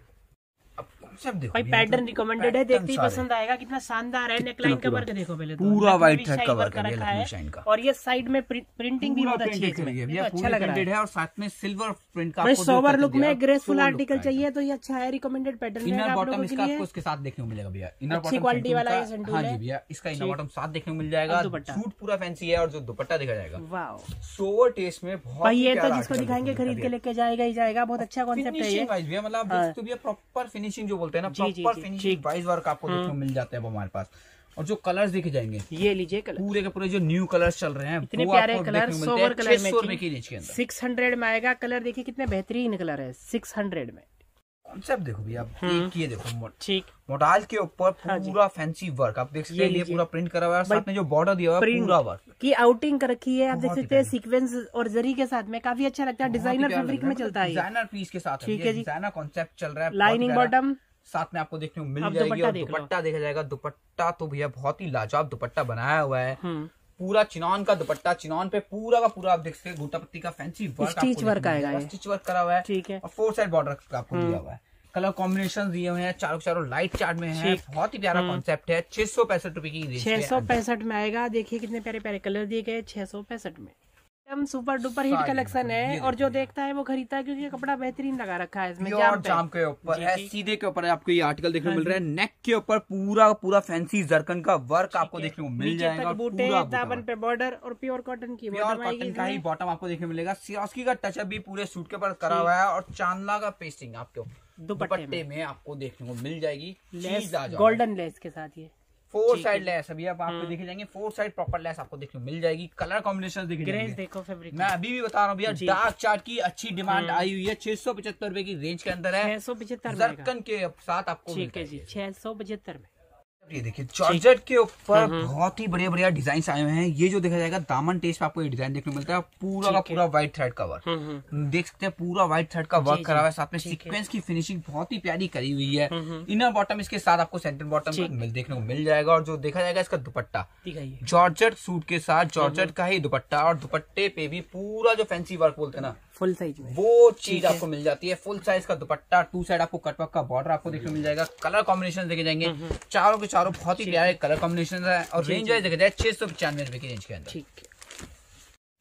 भाई पैटर्न रिकमेंडेड है, देखते ही पसंद आएगा, कितना शानदार है। नेकलाइन कवर के देखो पहले, पूरा व्हाइट थ्रेड कवर कर रखा है और ये साइड में प्रिंटिंग भी बहुत अच्छी है, अच्छा लग रहा है, और साथ में सिल्वर प्रिंट का आपको सोवर लुक में ग्रेसफुल आर्टिकल चाहिए तो ये अच्छा है, रिकमेंडेड पैटर्न है। इनर बॉटम इसका आपको इसके साथ देखने को मिलेगा भैया, इनर बॉटम क्वालिटी वाला है सेंटूल है, हां जी भैया, इसका इनर बॉटम साथ देखने को मिल जाएगा। सूट पूरा फैंसी है और जो दुपट्टा दिखा जाएगा वाओ सोवर टेस्ट में बहुत भाई, ये तो जिसको दिखाएंगे खरीद के लेके जाएगा ही जाएगा, बहुत अच्छा कांसेप्ट है ये भैया। मतलब आप तो भैया प्रॉपर फिनिशिंग जो बोलते हैं ना, प्रॉपर फिनिशिंग वाइज वर्क आपको देखने को मिल जाता है हमारे पास। और जो कलर्स देखे जाएंगे ये लीजिए, कलर पूरे के पूरे जो न्यू कलर्स चल रहे हैं, इतने प्यारे कलर, सोवर कलर में सिक्स हंड्रेड में आएगा। कलर देखिए कितने बेहतरीन कलर है, सिक्स हंड्रेड में। कॉन्सेप्ट देखो भैया, आप ये देखो ठीक मोडाल के ऊपर पूरा फैंसी वर्क आप देख सकते हैं, ये पूरा प्रिंट करा हुआ है, साथ में जो बॉर्डर दिया हुआ है पूरा वर्क की आउटिंग कर रखी है, आप देख सकते हैं सीक्वेंस और जरी के साथ में काफी अच्छा लगता है, डिजाइनर फैब्रिक में चलता है, डिजाइनर पीस के साथ ठीक है, डिजाइनर कॉन्सेप्ट चल रहा है, लाइनिंग बॉटम साथ में आपको देखने को मिल जाएगी और दुपट्टा देखा जाएगा। दुपट्टा तो भैया बहुत ही लाजवाब दुपट्टा बनाया हुआ है, पूरा चिनॉन का दुपट्टा, चिनॉन पे पूरा का पूरा आप देख सकते हैं गोटा पत्ती का फैंसी वर्क, स्टिच वर्क आएगा, स्टिच वर्क करा हुआ है ठीक है, और फोर साइड बॉर्डर का आपको दिया हुआ है, कलर कॉम्बिनेशन दिए हुए हैं चारों चारों लाइट चार्ट में है, बहुत ही प्यारा कॉन्सेप्ट है। छह सौ पैंसठ रुपए की, छह सौ पैंसठ में आएगा, देखिए कितने प्यारे प्यारे कलर दिए गए, छह सौ पैंसठ में एकदम सुपर डुपर हिट कलेक्शन है, और जो देखता है वो खरीदता है क्योंकि कपड़ा बेहतरीन लगा रखा है इसमें, और जाम के ऊपर है, सीधे के ऊपर आपको ये आर्टिकल देखने को मिल रहा है, नेक के ऊपर पूरा पूरा फैंसी जरकन का वर्क आपको देखने को मिल जाएगा, बूटे दामन पे बॉर्डर और प्योर कॉटन की प्योर कॉटन का ही बॉटम आपको देखने को मिलेगा। सियास्की का टचअप भी पूरे सूट के ऊपर करा हुआ है और चांदला का पेस्टिंग आपको दुपट्टे में आपको देखने को मिल जाएगी, गोल्डन लेस के साथ ये फोर साइड लेस अभी आप आपको देखे जाएंगे, फोर साइड प्रॉपर लेस आपको देखने को मिल जाएगी, कलर कॉम्बिनेशन देखे जाएंगे। देखो फैब्रिक, मैं अभी भी बता रहा हूँ भैया डार्क चार्ट की अच्छी डिमांड आई हुई है, छह सौ पचहत्तर रुपए की रेंज के अंदर है, छह सौ पचहत्तर जरकन के साथ आपको ठीक है जी, छह सौ पचहत्तर में। ये देखिए जॉर्जेट के ऊपर बहुत ही बढ़िया बढ़िया डिजाइन आए हुए हैं, ये जो देखा जाएगा दामन टेस्ट में आपको ये डिजाइन देखने को मिलता है, पूरा का पूरा व्हाइट थ्रेड का वर्क देख सकते हैं, पूरा व्हाइट थ्रेड का वर्क करा हुआ है, साथ में सीक्वेंस की फिनिशिंग बहुत ही प्यारी करी हुई है। इनर बॉटम इसके साथ आपको सेंटर बॉटम देखने को मिल जाएगा और जो देखा जाएगा इसका दुपट्टा जॉर्जेट सूट के साथ जॉर्जेट का ही दुपट्टा, और दुपट्टे पे भी पूरा जो फैंसी वर्क बोलते हैं ना फुल साइज में वो चीज आपको मिल जाती है, फुल साइज का दुपट्टा, टू साइड आपको कटवर्क का बॉर्डर आपको देखने को मिल जाएगा, कलर कॉम्बिनेशन देखे जाएंगे चारों के चारों बहुत ही प्यारे कलर कॉम्बिनेशन है, और रेंज वाइज देखा जाए छह सौ पचानवे रुपए की रेंज के अंदर।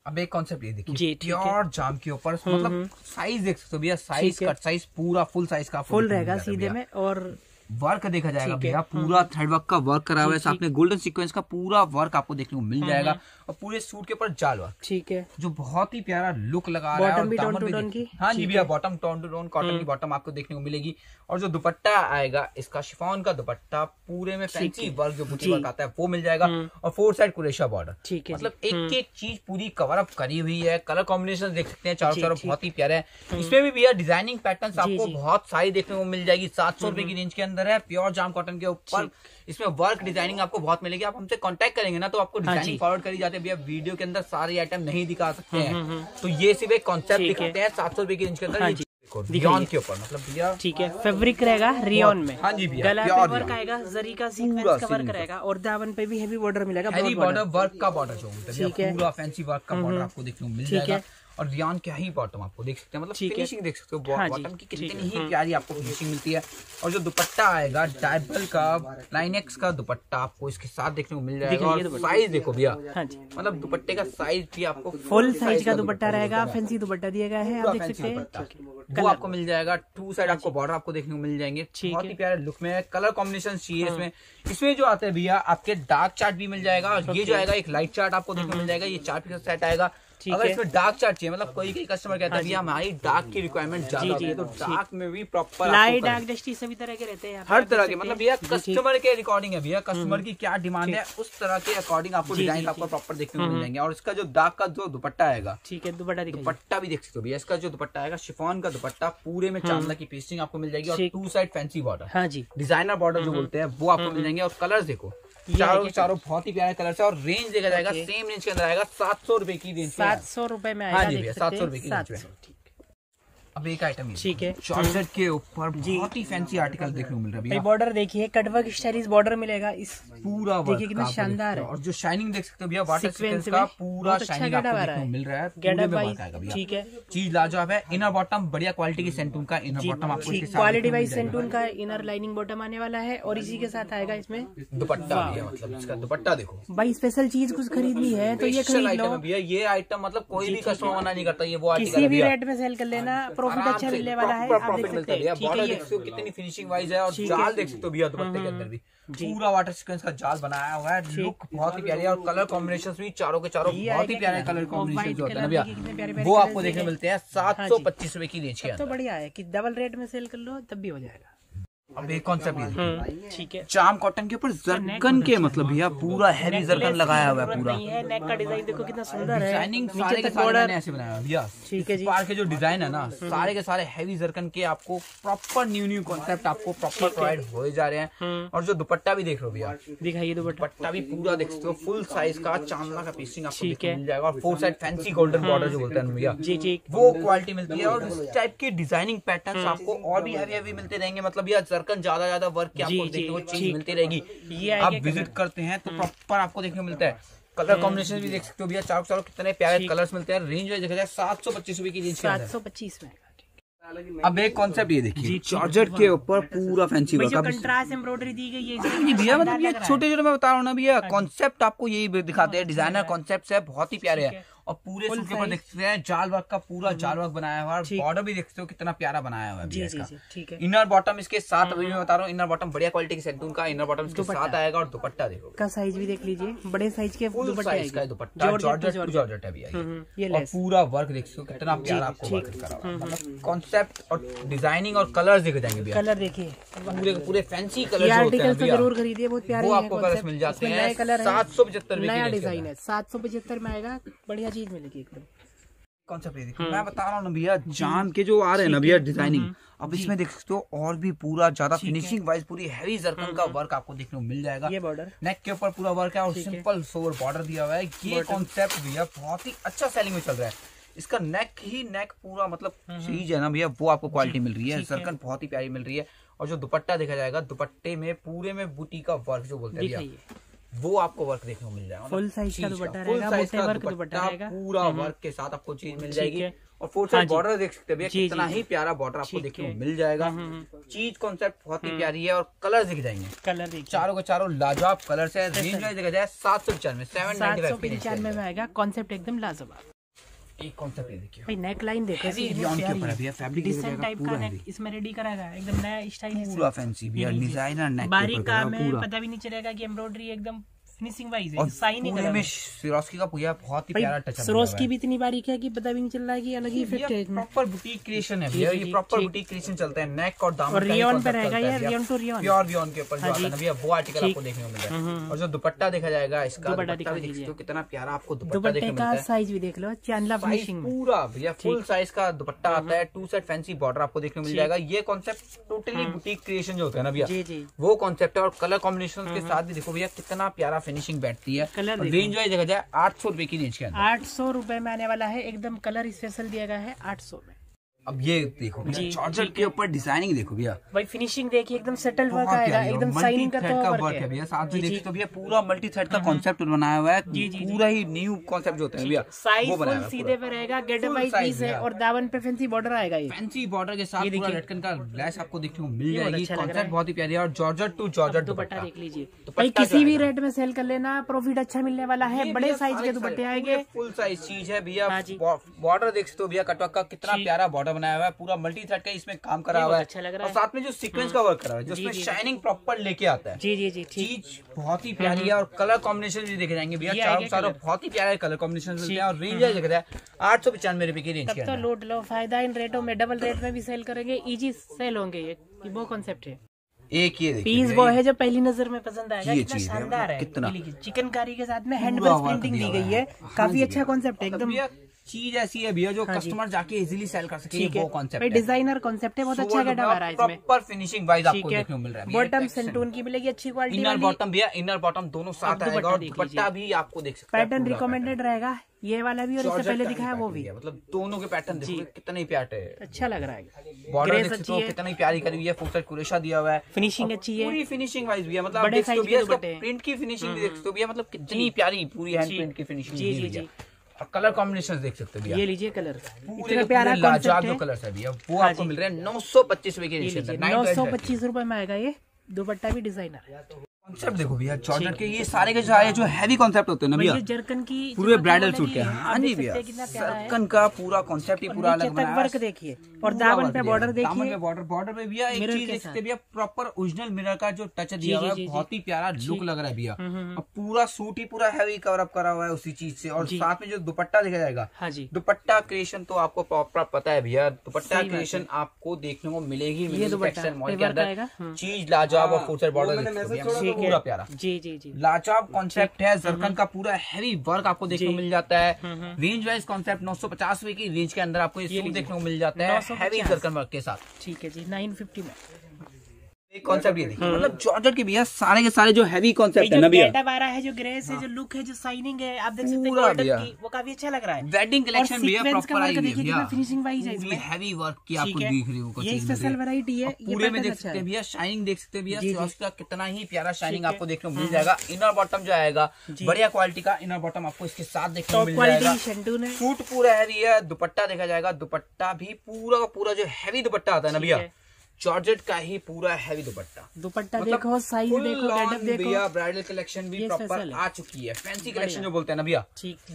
अब एक कॉन्सेप्ट ये देखिए प्योर जाम के ऊपर, मतलब साइज देख सकते हो भैया, साइज कट साइज पूरा फुल साइज का फुल रहेगा सीधे में, और वर्क देखा जाएगा भैया पूरा थ्रेड वर्क का वर्क करा हुआ है, साथ में गोल्डन सीक्वेंस का पूरा वर्क आपको देखने को मिल जाएगा, और पूरे सूट के ऊपर जाल वर्क ठीक है, जो बहुत ही प्यारा लुक लगा रहा है। और दामन भी डॉन की हाँ जी भैया bottom tone to tone cotton की बॉटम आपको देखने को मिलेगी, और जो दुपट्टा आएगा इसका शिफॉन का दुपट्टा पूरे में फैंसी वर्क जो बुटी वर्क आता है वो मिल जाएगा, और फोर साइड कुरेशा बॉर्डर ठीक है, मतलब एक एक चीज पूरी कवर अप करी हुई है, कलर कॉम्बिनेशन देख सकते हैं चारों चारों बहुत ही प्यारे हैं। इसमें भी भैया डिजाइनिंग पैटर्न आपको बहुत सारी देखने को मिल जाएगी, सात सौ रुपए की रेंज के अंदर है, प्योर जाम कॉटन के ऊपर, इसमें वर्क डिजाइनिंग आपको बहुत मिलेगी। आप हमसे कांटेक्ट करेंगे ना तो आपको डिजाइनिंग फॉरवर्ड करी जाती है भैया, वीडियो के अंदर सारे आइटम नहीं दिखा सकते हैं, तो ये सिर्फ एक कॉन्सेप्ट दिखाते हैं सात सौ रुपए की रेंज के अंदर रियॉन के ऊपर, मतलब भैया ठीक है फैब्रिक रहेगा रियॉन में हाँ जी, गला पे वर्क आएगा, जरी का सीक्वेंस का वर्क रहेगा, और दामन पे भी हैवी बॉर्डर मिलेगा, हैवी बॉर्डर वर्क का बॉर्डर जो होता है पूरा फैंसी वर्क का बॉर्डर आपको देखने को मिल जाएगा, और रियान क्या ही बॉटम आपको देख सकते हैं, मतलब फिनिशिंग देख सकते हो बॉटम की कितनी ही प्यारी आपको फिनिशिंग मिलती है। और जो दुपट्टा आएगा डाइबल का लाइनेक्स का दुपट्टा आपको इसके साथ देखने को मिल जाएगा। और साइज देखो भैया, मतलब दुपट्टे का साइज भी आपको फुल साइज का दुपट्टा रहेगा, फैंसी दुपट्टा दिया गया है, आप देख सकते हैं वो आपको मिल जाएगा। टू साइड आपको बॉर्डर आपको देखने को मिल जाएंगे, बहुत ही प्यारे लुक में कलर कॉम्बिनेशन चाहिए इसमें। इसमें जो आते हैं भैया आपके डार्क चार्ट भी मिल जाएगा और ये जो आएगा एक लाइट चार्ट आपको देखने को मिल जाएगा, ये चार्ट का सेट आएगा। अगर इसमें डार्क चार्ट चाहिए, मतलब कोई कोई कस्टमर कहता है हमारी डार्क की रिक्वायरमेंट ज्यादा होती है, तो डार्क में भी प्रॉपर लाइट डार्क डस्टी सभी तरह के रहते हैं, हर तरह के, मतलब भैया कस्टमर के अकॉर्डिंग है, भैया कस्टमर की क्या डिमांड है उस तरह के अकॉर्डिंग आपको डिजाइन आपको प्रॉपर देखने को मिल जाएंगे। और इसका जो डार्क का जो दुपट्टा आएगा, ठीक है, दुपट्टा दुपट्टा भी देख सकते हो भैया, इसका जो दुपट्टा आएगा शिफॉन का दुपट्टा, पूरे में चांदला की पेस्टिंग आपको मिल जाएगी। और two side fancy border, designer border जो बोलते हैं वो आपको मिल जाएंगे। और कलर देखो चारों चारों बहुत ही प्यारे कलर से। और रेंज देखा जाएगा सेम रेंज के अंदर आएगा, सात सौ रुपए की रेंज, सात सौ रुपए में आएगा। हाँ जी भैया, सात सौ रुपए की रेंज में। अब एक आइटम ठीक है जॉर्जेट के ऊपर बहुत ही फैंसी आर्टिकल देखने को मिल रहा है। बॉर्डर देखिए कटवर्क स्टाइलिश बॉर्डर मिलेगा, इस पूरा देखिए कितना शानदार है। और जो शाइनिंग देख सकते हो भैया, वाटर सीक्वेंस का पूरा शाइनिंग आपको देखने को मिल रहा है, गेटअप वाइज ठीक है, चीज लाजवाब है। इनर बॉटम बढ़िया क्वालिटी की सेंटून का इनर बॉटम आपको इसके साथ, क्वालिटी वाइज सेंटून का इनर लाइनिंग बॉटम आने वाला है। और इसी के साथ आएगा इसमें दुपट्टा, मतलब इसका दुपट्टा देखो भाई, स्पेशल चीज कुछ खरीदनी है तो ये खरीद लो भैया। ये आइटम मतलब कोई भी कस्टमर मना नहीं करता, ये वो आर्टिकल किसी भी रेट में सेल कर लेना, प्रॉफिट अच्छा मिलने वाला है, आप देख सकते हैं। बॉर्डर देख सकते हो कितनी फिनिशिंग वाइज है, और जाल देख सकते हो भैया दुपट्टे के अंदर भी पूरा वाटर सीक्वेंस का जाल बनाया हुआ है, लुक बहुत ही प्यारी है। और कलर कॉम्बिनेशंस भी चारों के चारों बहुत ही प्यारे कलर कॉम्बिनेशन जो होता है भैया वो आपको देखने मिलते हैं सात सौ पच्चीस रुपए की रेंज के अंदर। बढ़िया है कि डबल रेट में सेल कर लो तब भी हो जाएगा। अब एक कॉन्सेप्ट ठीक है चाम कॉटन के ऊपर जरकन के, मतलब भैया पूरा हैवी जरकन लगाया हुआ है, पूरा नेक का डिजाइन देखो कितना सुंदर है, डिजाइनिंग सारे के सारे मैंने ऐसे बनाया भैया, ठीक है जी। पार के जो डिजाइन है ना सारे के सारे हैवी जरकन के आपको प्रॉपर न्यू न्यू कॉन्सेप्ट आपको प्रॉपर प्रोवाइड हो जा रहे हैं। और जो दुपट्टा भी देख लो भैया, दिखाइए दुपट्टा भी पूरा देख सकते हो, फुल साइज का चांदना का पीसिंग आपको मिल जाएगा। और four side fancy golden border जो बोलते हैं भैया वो क्वालिटी मिलती है। और इस टाइप के डिजाइनिंग पैटर्न आपको और भी हैवी हैवी मिलते रहेंगे, मतलब यह सर्कन ज्यादा ज्यादा वर्क के आपको देखने को चीज मिलती रहेगी। आप विजिट करते हैं तो प्रॉपर आपको देखने को मिलता है। कलर कॉम्बिनेशन भी देख सकते हो भैया, चारों चारों कितने प्यारे कलर्स मिलते हैं। रेंज में देखा जाए सात सौ पच्चीस रुपए की रेंज, सात सौ पच्चीस में। अब एक कॉन्सेप्ट ये देखिए जॉर्जेट के ऊपर पूरा फैंसी वर्क, कंट्रास्ट एम्ब्रॉयडरी दी गई है भैया, मतलब ये छोटे छोटे मैं बता रहा हूँ ना भैया, कॉन्सेप्ट आपको यही दिखाते हैं, डिजाइनर कॉन्सेप्ट है, बहुत ही प्यारे है। और पूरे सूट के ऊपर देखते हैं जाल वर्क का पूरा जाल वर्क बनाया हुआ है। बॉर्डर भी देखते हो कितना प्यारा बनाया हुआ है जी, इसका। जी, ठीक है। इनर बॉटम इसके साथ अभी मैं बता रहा हूँ, इनर बॉटम बढ़िया क्वालिटी के सेंटून का इनर बॉटम इसके साथ आएगा। और दुपट्टा देखो का साइज भी देख लीजिए, बड़े साइज के दुपट्टा जॉर्जेट है, पूरा वर्क देखते हो कितना प्यारा आपको वर्क करा हुआ है, मतलब कॉन्सेप्ट और डिजाइनिंग और कलर देखे जाएंगे। कलर देखिए पूरे पूरे फैंसी कलर आर्टिकल जरूर खरीदिए, बहुत प्यारे आपको कलर मिल जाते हैं। सात सौ पचहत्तर नया डिजाइन है, सात सौ पचहत्तर में आएगा, बढ़िया चीज मिलेगी एकदम। कौन सा मैं बता रहा हूँ ना भैया, जाम के जो आ रहे हैं ना भैया डिजाइनिंग, अब इसमें देख सकते हो और भी पूरा ज्यादा फिनिशिंग वाइज पूरी हैवी जरकन का वर्क आपको देखने को मिल जाएगा। ये बॉर्डर नेक के ऊपर पूरा वर्क है और सिंपल सोवर बॉर्डर दिया हुआ है। ये कॉन्सेप्ट भैया बहुत ही अच्छा सेलिंग में चल रहा है, इसका नेक ही नेक पूरा मतलब चीज है ना भैया वो आपको क्वालिटी मिल रही है, जरकन बहुत ही प्यारी मिल रही है। और जो दुपट्टा देखा जाएगा, दुपट्टे में पूरे में बूटी का वर्क जो बोलते हैं वो आपको वर्क देखने को मिल जाएगा, फुल साइज का दुपट्टा रहेगा, फुल साइज का दुपट्टा पूरा वर्क के साथ आपको चीज मिल जाएगी। और फोर साइड बॉर्डर देख सकते हैं, कितना ही प्यारा बॉर्डर आपको देखने को मिल जाएगा। चीज कॉन्सेप्ट बहुत ही प्यारी है और कलर दिख जाएंगे, कलर चारों के चारों लाजवाब कलर से। रेंज देखा जाए सात सौ पचानवे सेवन नाइनटी फाइव में आएगा, कॉन्सेप्ट एकदम लाजवाब। एक कॉन्सेप्ट देखिए भाई, नेक लाइन देखो रियॉन के ऊपर है भैया, फैब्रिक डिजाइन टाइप का नेक इसमें रेडी करा गया है, एकदम नया स्टाइल, पूरा फैंसी भैया डिजाइनर नेक, बारीक काम है, पता भी नहीं चलेगा कि एम्ब्रॉयडरी एकदम फिनिशिंग वाइज है, शाइनिंग कलर में। सिरोस्की का भैया बहुत ही प्यारा टच है, सिरोस्की भी इतनी बारीक है कि पता भी नहीं चल रहा है कि अलग ही इफेक्ट है, प्रॉपर बुटीक क्रिएशन है भैया, ये प्रॉपर बुटीक क्रिएशन चलता है। नेक और दामन रियॉन पे रहेगा, ये rayon to rayon pure rayon के ऊपर जो आता है भैया वो आर्टिकल आपको देखने को मिलता है। और जो दुपट्टा देखा जाएगा, इसका दुपट्टा भी देखो कितना प्यारा आपको दुपट्टा देखने को मिलता है, दुपट्टे का साइज भी देख लो, चांदला फिनिशिंग पूरा भैया फुल साइज का दुपट्टा आता है। टू साइड फैंसी बॉर्डर आपको देखने को मिल जाएगा। ये कॉन्सेप्ट टोटली बुटीक क्रिएशन जो होता है ना भैया वो कॉन्सेप्ट है। और कलर कॉम्बिनेशन के साथ भी देखो भैया कितना प्यारा फिनिशिंग बैठती है। रेंज वाइज देखा जाए आठ सौ रुपए की रेंज के अंदर आठ सौ रुपए में आने वाला है, एकदम कलर स्पेशल दिया गया है आठ सौ में। अब ये देखो जॉर्जेट के ऊपर डिजाइनिंग देखो भैया, भाई फिनिशिंग देखिए एकदम सेटल वर्क आएगा, एकदम शाइनिंग का तो वर्क है भैया। साथ में देखिए तो भैया पूरा मल्टी थ्रेड का कांसेप्ट बनाया हुआ है, पूरा ही न्यू कांसेप्ट जो होता है भैया वो बनाया है। सीधे पे रहेगा, गेट बाई पीस है और दामन पे फैंसी बॉर्डर आएगा। ये फैंसी बॉर्डर के साथ पूरा लटकन का लेस आपको देखने को मिल जाएगी। कांसेप्ट बहुत ही प्यारी है और जॉर्जेट टू जॉर्जेट दुपट्टा देख लीजिए भाई, किसी भी रेट में सेल कर लेना, प्रॉफिट अच्छा मिलने वाला है। बड़े साइज के दुपट्टे आएंगे, फुल साइज चीज है भैया। बॉर्डर देख सकते हो भैया कटवर्क का कितना प्यारा बॉर्डर बनाया हुआ है, पूरा मल्टी थ्रेड का इसमें काम करा हुआ है। अच्छा लग रहा है और साथ में जो सीक्वेंस का वर्क करा हुआ है जिसमें शाइनिंग प्रॉपर लेके आता है। जी जी जी चीज बहुत ही प्यारी है और कलर कॉम्बिनेशन भी देखे जाएंगे भैया, चारों चारों बहुत ही प्यारे कलर कॉम्बिनेशन मिलते हैं और रेंज है जगह आठ सौ पचानवे रुपए की रेंज है। तो लूट लो, फायदा इन रेटों में, डबल रेट में भी सेल करेंगे, इजी सेल होंगे। ये वो कॉन्सेप्ट है। एक ये पीस वो है जो पहली नजर में पसंद आएगा, कितना शानदार है, कितना चिकनकारी के साथ में हैंड वर्क पेंटिंग दी गई है, काफी अच्छा कॉन्सेप्ट है। एकदम चीज ऐसी है भैया जो हाँ कस्टमर जाके इजीली सेल कर सके, वो कॉन्सेप्ट है। डिजाइनर कॉन्सेप्ट है, बहुत अच्छा कट आ रहा है इसमें, प्रॉपर फिनिशिंग वाइज आपको देखने को मिल रहा है। बॉटम सेंटून की मिलेगी अच्छी क्वालिटी, इनर बॉटम भैया, इनर बॉटम दोनों साथ आएगा और दुपट्टा भी आपको देख सकते हैं। पैटर्न रिकमेंडेड रहेगा ये वाला भी और इससे पहले दिखाया वो भी, मतलब दोनों के पैटर्न देखो कितने प्यारे हैं, अच्छा लग रहा है। बॉर्डर देख सकते हो कितनी प्यारी करी हुई है, फुल साइड कुरेशा दिया हुआ है, फिनिशिंग अच्छी है, पूरी फिनिशिंग वाइज भी है। मतलब आप देख सकते हो भैया इसका प्रिंट की फिनिशिंग भी देख सकते हो भैया, मतलब कितनी प्यारी पूरी हैंड प्रिंट की फिनिशिंग दी गई है। कलर कॉम्बिनेशन देख सकते हैं, ये लीजिए कलर इतना प्यारा लाजवाब जो कलर है भैया वो आपको मिल रहा है नौ सौ पच्चीस रुपए के, नौ सौ पच्चीस रुपए में आएगा। ये दुपट्टा भी डिजाइनर कॉन्सेप्ट देखो भैया, जॉर्जेट के ये सारे के सारे जो हैवी कॉन्सेप्ट होते हैं ना भैया, जर्कन की पूरे ब्राइडल सूट के, हाँ जी भैया जर्कन का पूरा कॉन्सेप्ट ही पूरा अलग बनाया है। वर्क देखिए और दामन पे बॉर्डर देखिए, दामन पे बॉर्डर बॉर्डर पे भैया एक चीज देख सकते भैया, प्रॉपर ओरिजिनल मिरर का जो टच दिया हुआ है, बहुत ही प्यारा लुक लग रहा है भैया। पूरा सूट ही पूरा हैवी कवर अप करा हुआ है उसी चीज से और साथ में जो दुपट्टा देखा जाएगा, दुपट्टा क्रिएशन तो आपको प्रॉपर पता है भैया, दुपट्टा क्रिएशन आपको देखने को मिलेगी मॉल के अंदर, चीज लाजवाब और फुल साइड बॉर्डर पूरा प्यारा जी जी जी लाजवाब कॉन्सेप्ट है। जर्कन का पूरा हैवी वर्क आपको देखने को मिल जाता है, रेंज वाइज कॉन्सेप्ट नौ सौ पचास रुपए की रेंज के अंदर आपको ये सूट देखने को मिल जाता है हैवी जर्कन वर्क के साथ, ठीक है जी नाइन फिफ्टी में। कॉन्सेप्ट ये देखिए, मतलब जॉर्जेट के भैया सारे के सारे जो हैवी कॉन्सेप्ट है ना भैया, गेटअप आ रहा है, जो ग्रेस है, जो लुक है, जो शाइनिंग है, आप देख सकते हैं कॉटन की, वो काफी अच्छा लग रहा है। वेडिंग कलेक्शन भैया प्रॉपर आई हुई है भैया, फिनिशिंग वाइज है, इसमें हैवी वर्क की आपको दिख रही होगा, ये स्पेशल वैरायटी है। पूरे में देख सकते हैं भैया शाइनिंग देख सकते हैं भैया, जॉर्जेट का कितना ही प्यारा शाइनिंग आपको देखने को मिल जाएगा। इनर बॉटम जो आएगा बढ़िया क्वालिटी का इनर बॉटम आपको इसके साथ देखने को मिल जाएगा। सूट पूरा हैवी है, दुपट्टा देखा जाएगा, दुपट्टा भी पूरा का पूरा जो हैवी दुपट्टा आता है ना भैया, जॉर्जेट का ही पूरा हैवी दुपट्टा, दुपट्टा मतलब देखो, साइज देखो, गेटअप देखो भैया। ब्राइडल कलेक्शन भी प्रॉपर आ चुकी है, फैंसी कलेक्शन जो बोलते हैं ना भैया,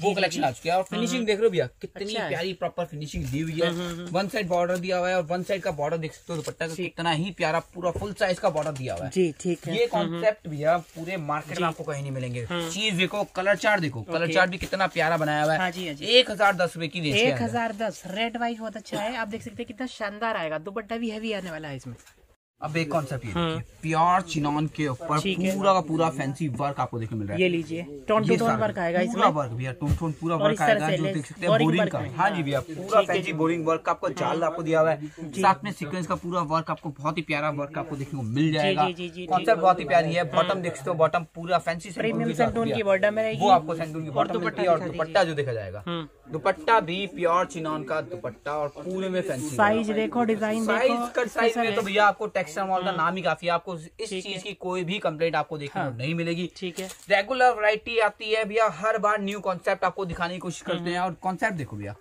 वो कलेक्शन आ चुकी है और फिनिशिंग देख रहे हो भैया कितनी प्यारी प्रॉपर फिनिशिंग दी हुई है। वन साइड बॉर्डर दिया हुआ है और वन साइड का बॉर्डर देख सकते हो दुपट्टा का, कितना ही प्यारा पूरा फुल साइज का बॉर्डर दिया हुआ है जी, ठीक है। ये कॉन्सेप्ट भैया पूरे मार्केट में आपको कहीं नहीं मिलेंगे। चीज देखो, कलर चार्ट देखो, कलर चार्ट भी कितना प्यारा बनाया हुआ है, एक हजार दस रुपए की रेंज, एक हजार दस रेट वाइज बहुत अच्छा है। आप देख सकते हैं कितना शानदार आएगा, दुपट्टा भी हैवी आने वाला है इसमें। अब एक कॉन्सेप्ट ये देखिए, प्योर चिनॉन के ऊपर पूरा का पूरा फैंसी वर्क आपको देखने मिल रहा है। ये लीजिए टोन टू टोन वर्क आएगा इसमें, पूरा वर्क भैया टोन टोन पूरा वर्क आएगा जो देख सकते हैं बोरिंग का, हाँ जी भैया पूरा फैंसी बोरिंग वर्क का आपको जाल आपको दिया हुआ है, साथ में सीक्वेंस का पूरा वर्क आपको बहुत ही प्यारा वर्क आपको देखने को मिल जाएगा। कॉन्सेप्ट बहुत ही प्यारी है। बॉटम देखते हो, बॉटम पूरा फैंसी सेंटून की बॉर्डर में रहेगी, वो आपको सेंटून की बॉटम मिलती है और दुपट्टा जो देखा जाएगा, दुपट्टा भी प्योर चिनॉन का दुपट्टा और पूरे में फैंसी। साइज देखो, डिजाइन देखो, साइज में तो भैया आपको टेक्सटाइल का नाम ही काफी है, आपको इस चीज की कोई भी कंप्लेंट आपको देखने को नहीं मिलेगी। ठीक है, रेगुलर वैरायटी आती है भैया, हर बार न्यू कॉन्सेप्ट आपको दिखाने की कोशिश करते हैं और कॉन्सेप्ट देखो भैया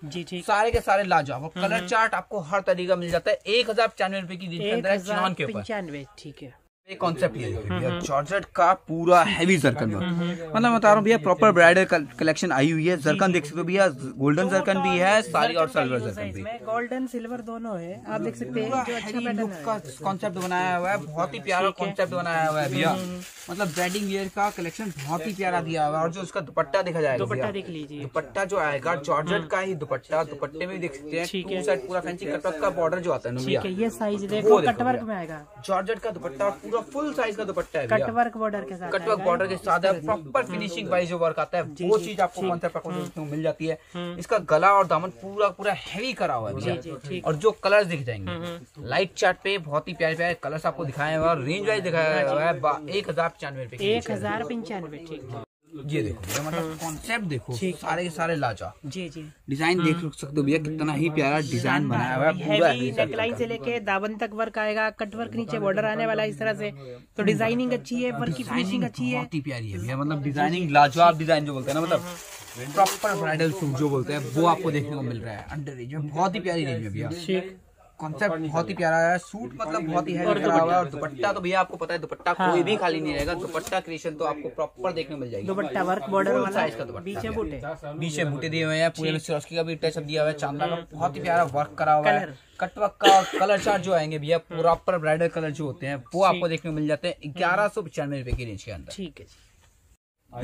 सारे के सारे लाजवाब, कलर चार्ट आपको हर तरीका मिल जाता है। एक हजार पचानवे रुपए की रेंज के अंदर चिनॉन के ऊपर पचानवे, ठीक है। कॉन्सेप्ट ये भैया जॉर्जेट का पूरा हैवी जर्कन वर्क, मतलब बता रहा हूँ भैया प्रॉपर ब्राइडल कलेक्शन आई हुई है। जर्कन देख सकते हो भैया, गोल्डन जर्कन भी है सारी और सिल्वर जर्कन भी, गोल्डन सिल्वर दोनों है। आप देख सकते हैं जो अच्छा लुक का कॉन्सेप्ट बनाया हुआ है, बहुत ही प्यारा कॉन्सेप्ट बनाया हुआ है भैया, मतलब वेडिंग वियर का कलेक्शन बहुत ही प्यारा दिया हुआ है। और जो उसका दुपट्टा देखा जाएगा, दुपट्टा देख लीजिए, दुपट्टा जो आएगा जॉर्जेट का ही दुपट्टा, दुपट्टे में देख सकते हैं टू साइड पूरा फैंसी कटवर्क का बॉर्डर जो आता है ना भैया, ये साइज देखो कटवर्क में आएगा जॉर्जेट का दुपट्टा, पूरा फुल साइज का दुपट्टा है, कटवर्क बॉर्डर के साथ, कटवर्क बॉर्डर के साथ है, प्रॉपर फिनिशिंग वाइज जो वर्क आता है वो चीज आपको कॉन्सेप्ट आपको मिल जाती है। इसका गला और दामन पूरा पूरा हैवी करा हुआ है और जो कलर्स दिख जाएंगे लाइट चार्ट पे, बहुत ही प्यारे प्यारे कलर्स आपको दिखाए हुए और रेंज वाइज दिखाया हुआ है। एक हजार पचानवे रुपए, एक हजार पंचानवे, ठीक है। ये देखो मतलब कॉन्सेप्ट देखो, सारे के सारे लाचा जी जी डिजाइन देख सकते हो भैया, कितना ही प्यारा डिजाइन बनाया हुआ है पूरा। नेकलाइन से लेके दामन तक वर्क आएगा, कट वर्क नीचे बॉर्डर आने वाला इस तरह से, तो डिजाइनिंग अच्छी है, वर्क की फिनिशिंग अच्छी है, बहुत प्यारी है भैया। मतलब डिजाइनिंग लाजवाब डिजाइन जो बोलते हैं ना, मतलब प्रॉपर ब्राइडल सूट जो बोलते हैं वो आपको देखने को मिल रहा है अंडर रेंज में। बहुत ही प्यारी रेंज है भैया, कॉन्सेप्ट बहुत ही प्यारा है, सूट मतलब बहुत ही हैवी लगा हुआ है। और दुपट्टा तो भैया आपको पता है, दुपट्टा कोई भी खाली नहीं रहेगा, दुपट्टा क्रिएशन तो आपको प्रॉपर देखने मिल जाएगी। दुपट्टा वर्क बॉर्डर वाला इसका, बीचे बूटे बीचे बूटे दिए हुए हैं, पूरे में सिरोस्की का भी टचअप दिया हुआ है, चांदला का बहुत ही प्यारा वर्क करा हुआ है। कटवर्क का कलर चार्ट जो आएंगे भैया प्रॉपर ब्राइडल कलर जो होते हैं वो आपको देखने मिल जाते हैं ग्यारह सौ पचानवे रुपए की रेंज के अंदर। ठीक है,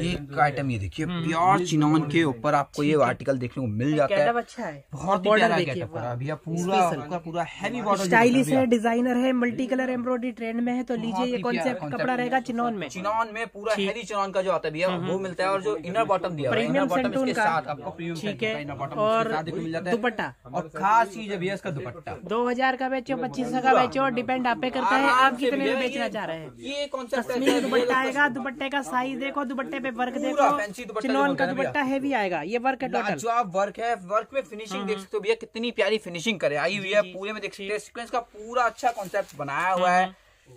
एक आइटम ये देखिए प्योर चिनॉन के ऊपर आपको ये आर्टिकल देखने को मिल जाता है। अच्छा है, बहुत प्यारा गेटअप है भैया, पूरा पूरा हैवी बॉर्डर, स्टाइलिश है, डिजाइनर है, मल्टी कलर एम्ब्रॉयडरी ट्रेंड में है, तो लीजिए ये कॉन्सेप्ट कपड़ा रहेगा चिनॉन में। चिनॉन में पूरा हैवी चिनॉन का जो आता है भैया वो मिलता है, और जो इनर बॉटम दिया है इनर बॉटम के साथ आपको प्रीमियम ठीक है इनर बॉटम और मिल जाता है दुपट्टा। और खास चीज है भैया इसका दुपट्टा दो हजार का बेचो, पच्चीस सौ का बेचो, डिपेंड आप पे करता है आप कितने में बेचना चाह रहे हैं। ये कॉन्सेप्ट दुपट्टा आएगा, दुपट्टे का साइज देखो, दुपट्टे पे वर्क देखो, चिनॉन का दुपट्टा हैवी आएगा, ये वर्क है टोटल जो आप वर्क है, वर्क में फिनिशिंग देख सकते हो भैया कितनी प्यारी फिनिशिंग करे आई हुई है पूरे में, देख सकते हो सीक्वेंस का पूरा अच्छा कॉन्सेप्ट बनाया हुआ है,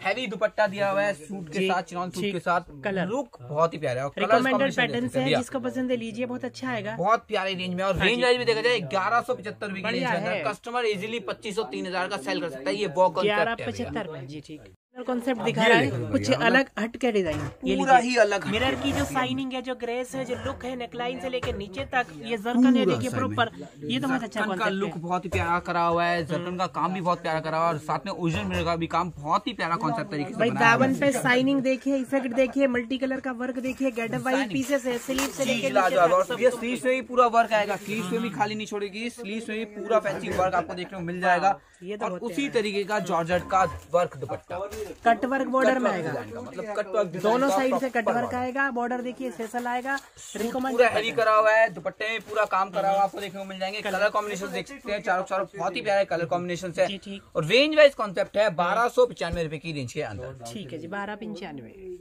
हैवी दुपट्टा दिया हुआ है सूट के साथ, चिनॉन सूट के साथ, कलर लुक बहुत ही प्यारा है, रिकमेंडेड पैटर्न से है, जिसको पसंद है लीजिए, बहुत अच्छा आएगा, बहुत प्यारी रेंज में। और रेंज वाइज भी देखा जाए ग्यारह सौ पचहत्तर रुपए की रेंज है, कस्टमर इजीली पच्चीस सौ तीन हजार का सेल कर सकता है, ये बहुत पचहत्तर कॉन्सेप्ट दिखा रहा है, कुछ अलग हट के डिजाइन, पूरा ही अलग मिरर की जो शाइनिंग है, जो ग्रेस है, जो लुक है, नेकलाइन से लेके नीचे तक ये जरकन है, देखिए प्रॉपर, ये तो बहुत अच्छा कॉन्सेप्ट है, लुक बहुत ही प्यारा करा हुआ है, जरकन का काम भी बहुत प्यारा करा हुआ है, और साथ में ओरिजिनल मिरर का भी काम बहुत ही प्यारा कॉन्सेप्ट तरीके से बनाया है। दामन पे शाइनिंग देखिए, इफेक्ट देखिए, मल्टी कलर का वर्क देखिए, गेटअप वाइज पीसेस है, स्लीव से लेके नीचे स्लीव में भी पूरा वर्क आएगा, स्लीव में भी खाली नहीं छोड़ेगी, स्लीव में भी पूरा फैंसी वर्क आपको देखने को मिल जाएगा, और उसी तरीके का जॉर्जेट का वर्क दुपट्टा कट वर्क बॉर्डर में आएगा, मतलब कट वर्क दोनों साइड से कट वर्क आएगा, बॉर्डर देखिए स्पेशल आएगा, पूरा हैवी करा हुआ है, दुपट्टे में पूरा काम करा हुआ आपको देखने को मिल जाएंगे, कलर कॉम्बिनेशन देख सकते हैं चारों चारों बहुत ही प्यारे कलर कॉम्बिनेशन है, और रेंज वाइज कॉन्सेप्ट है बारह सौ पचानवे रुपए की रेंज के अंदर। ठीक है जी, बारह पंचानवे।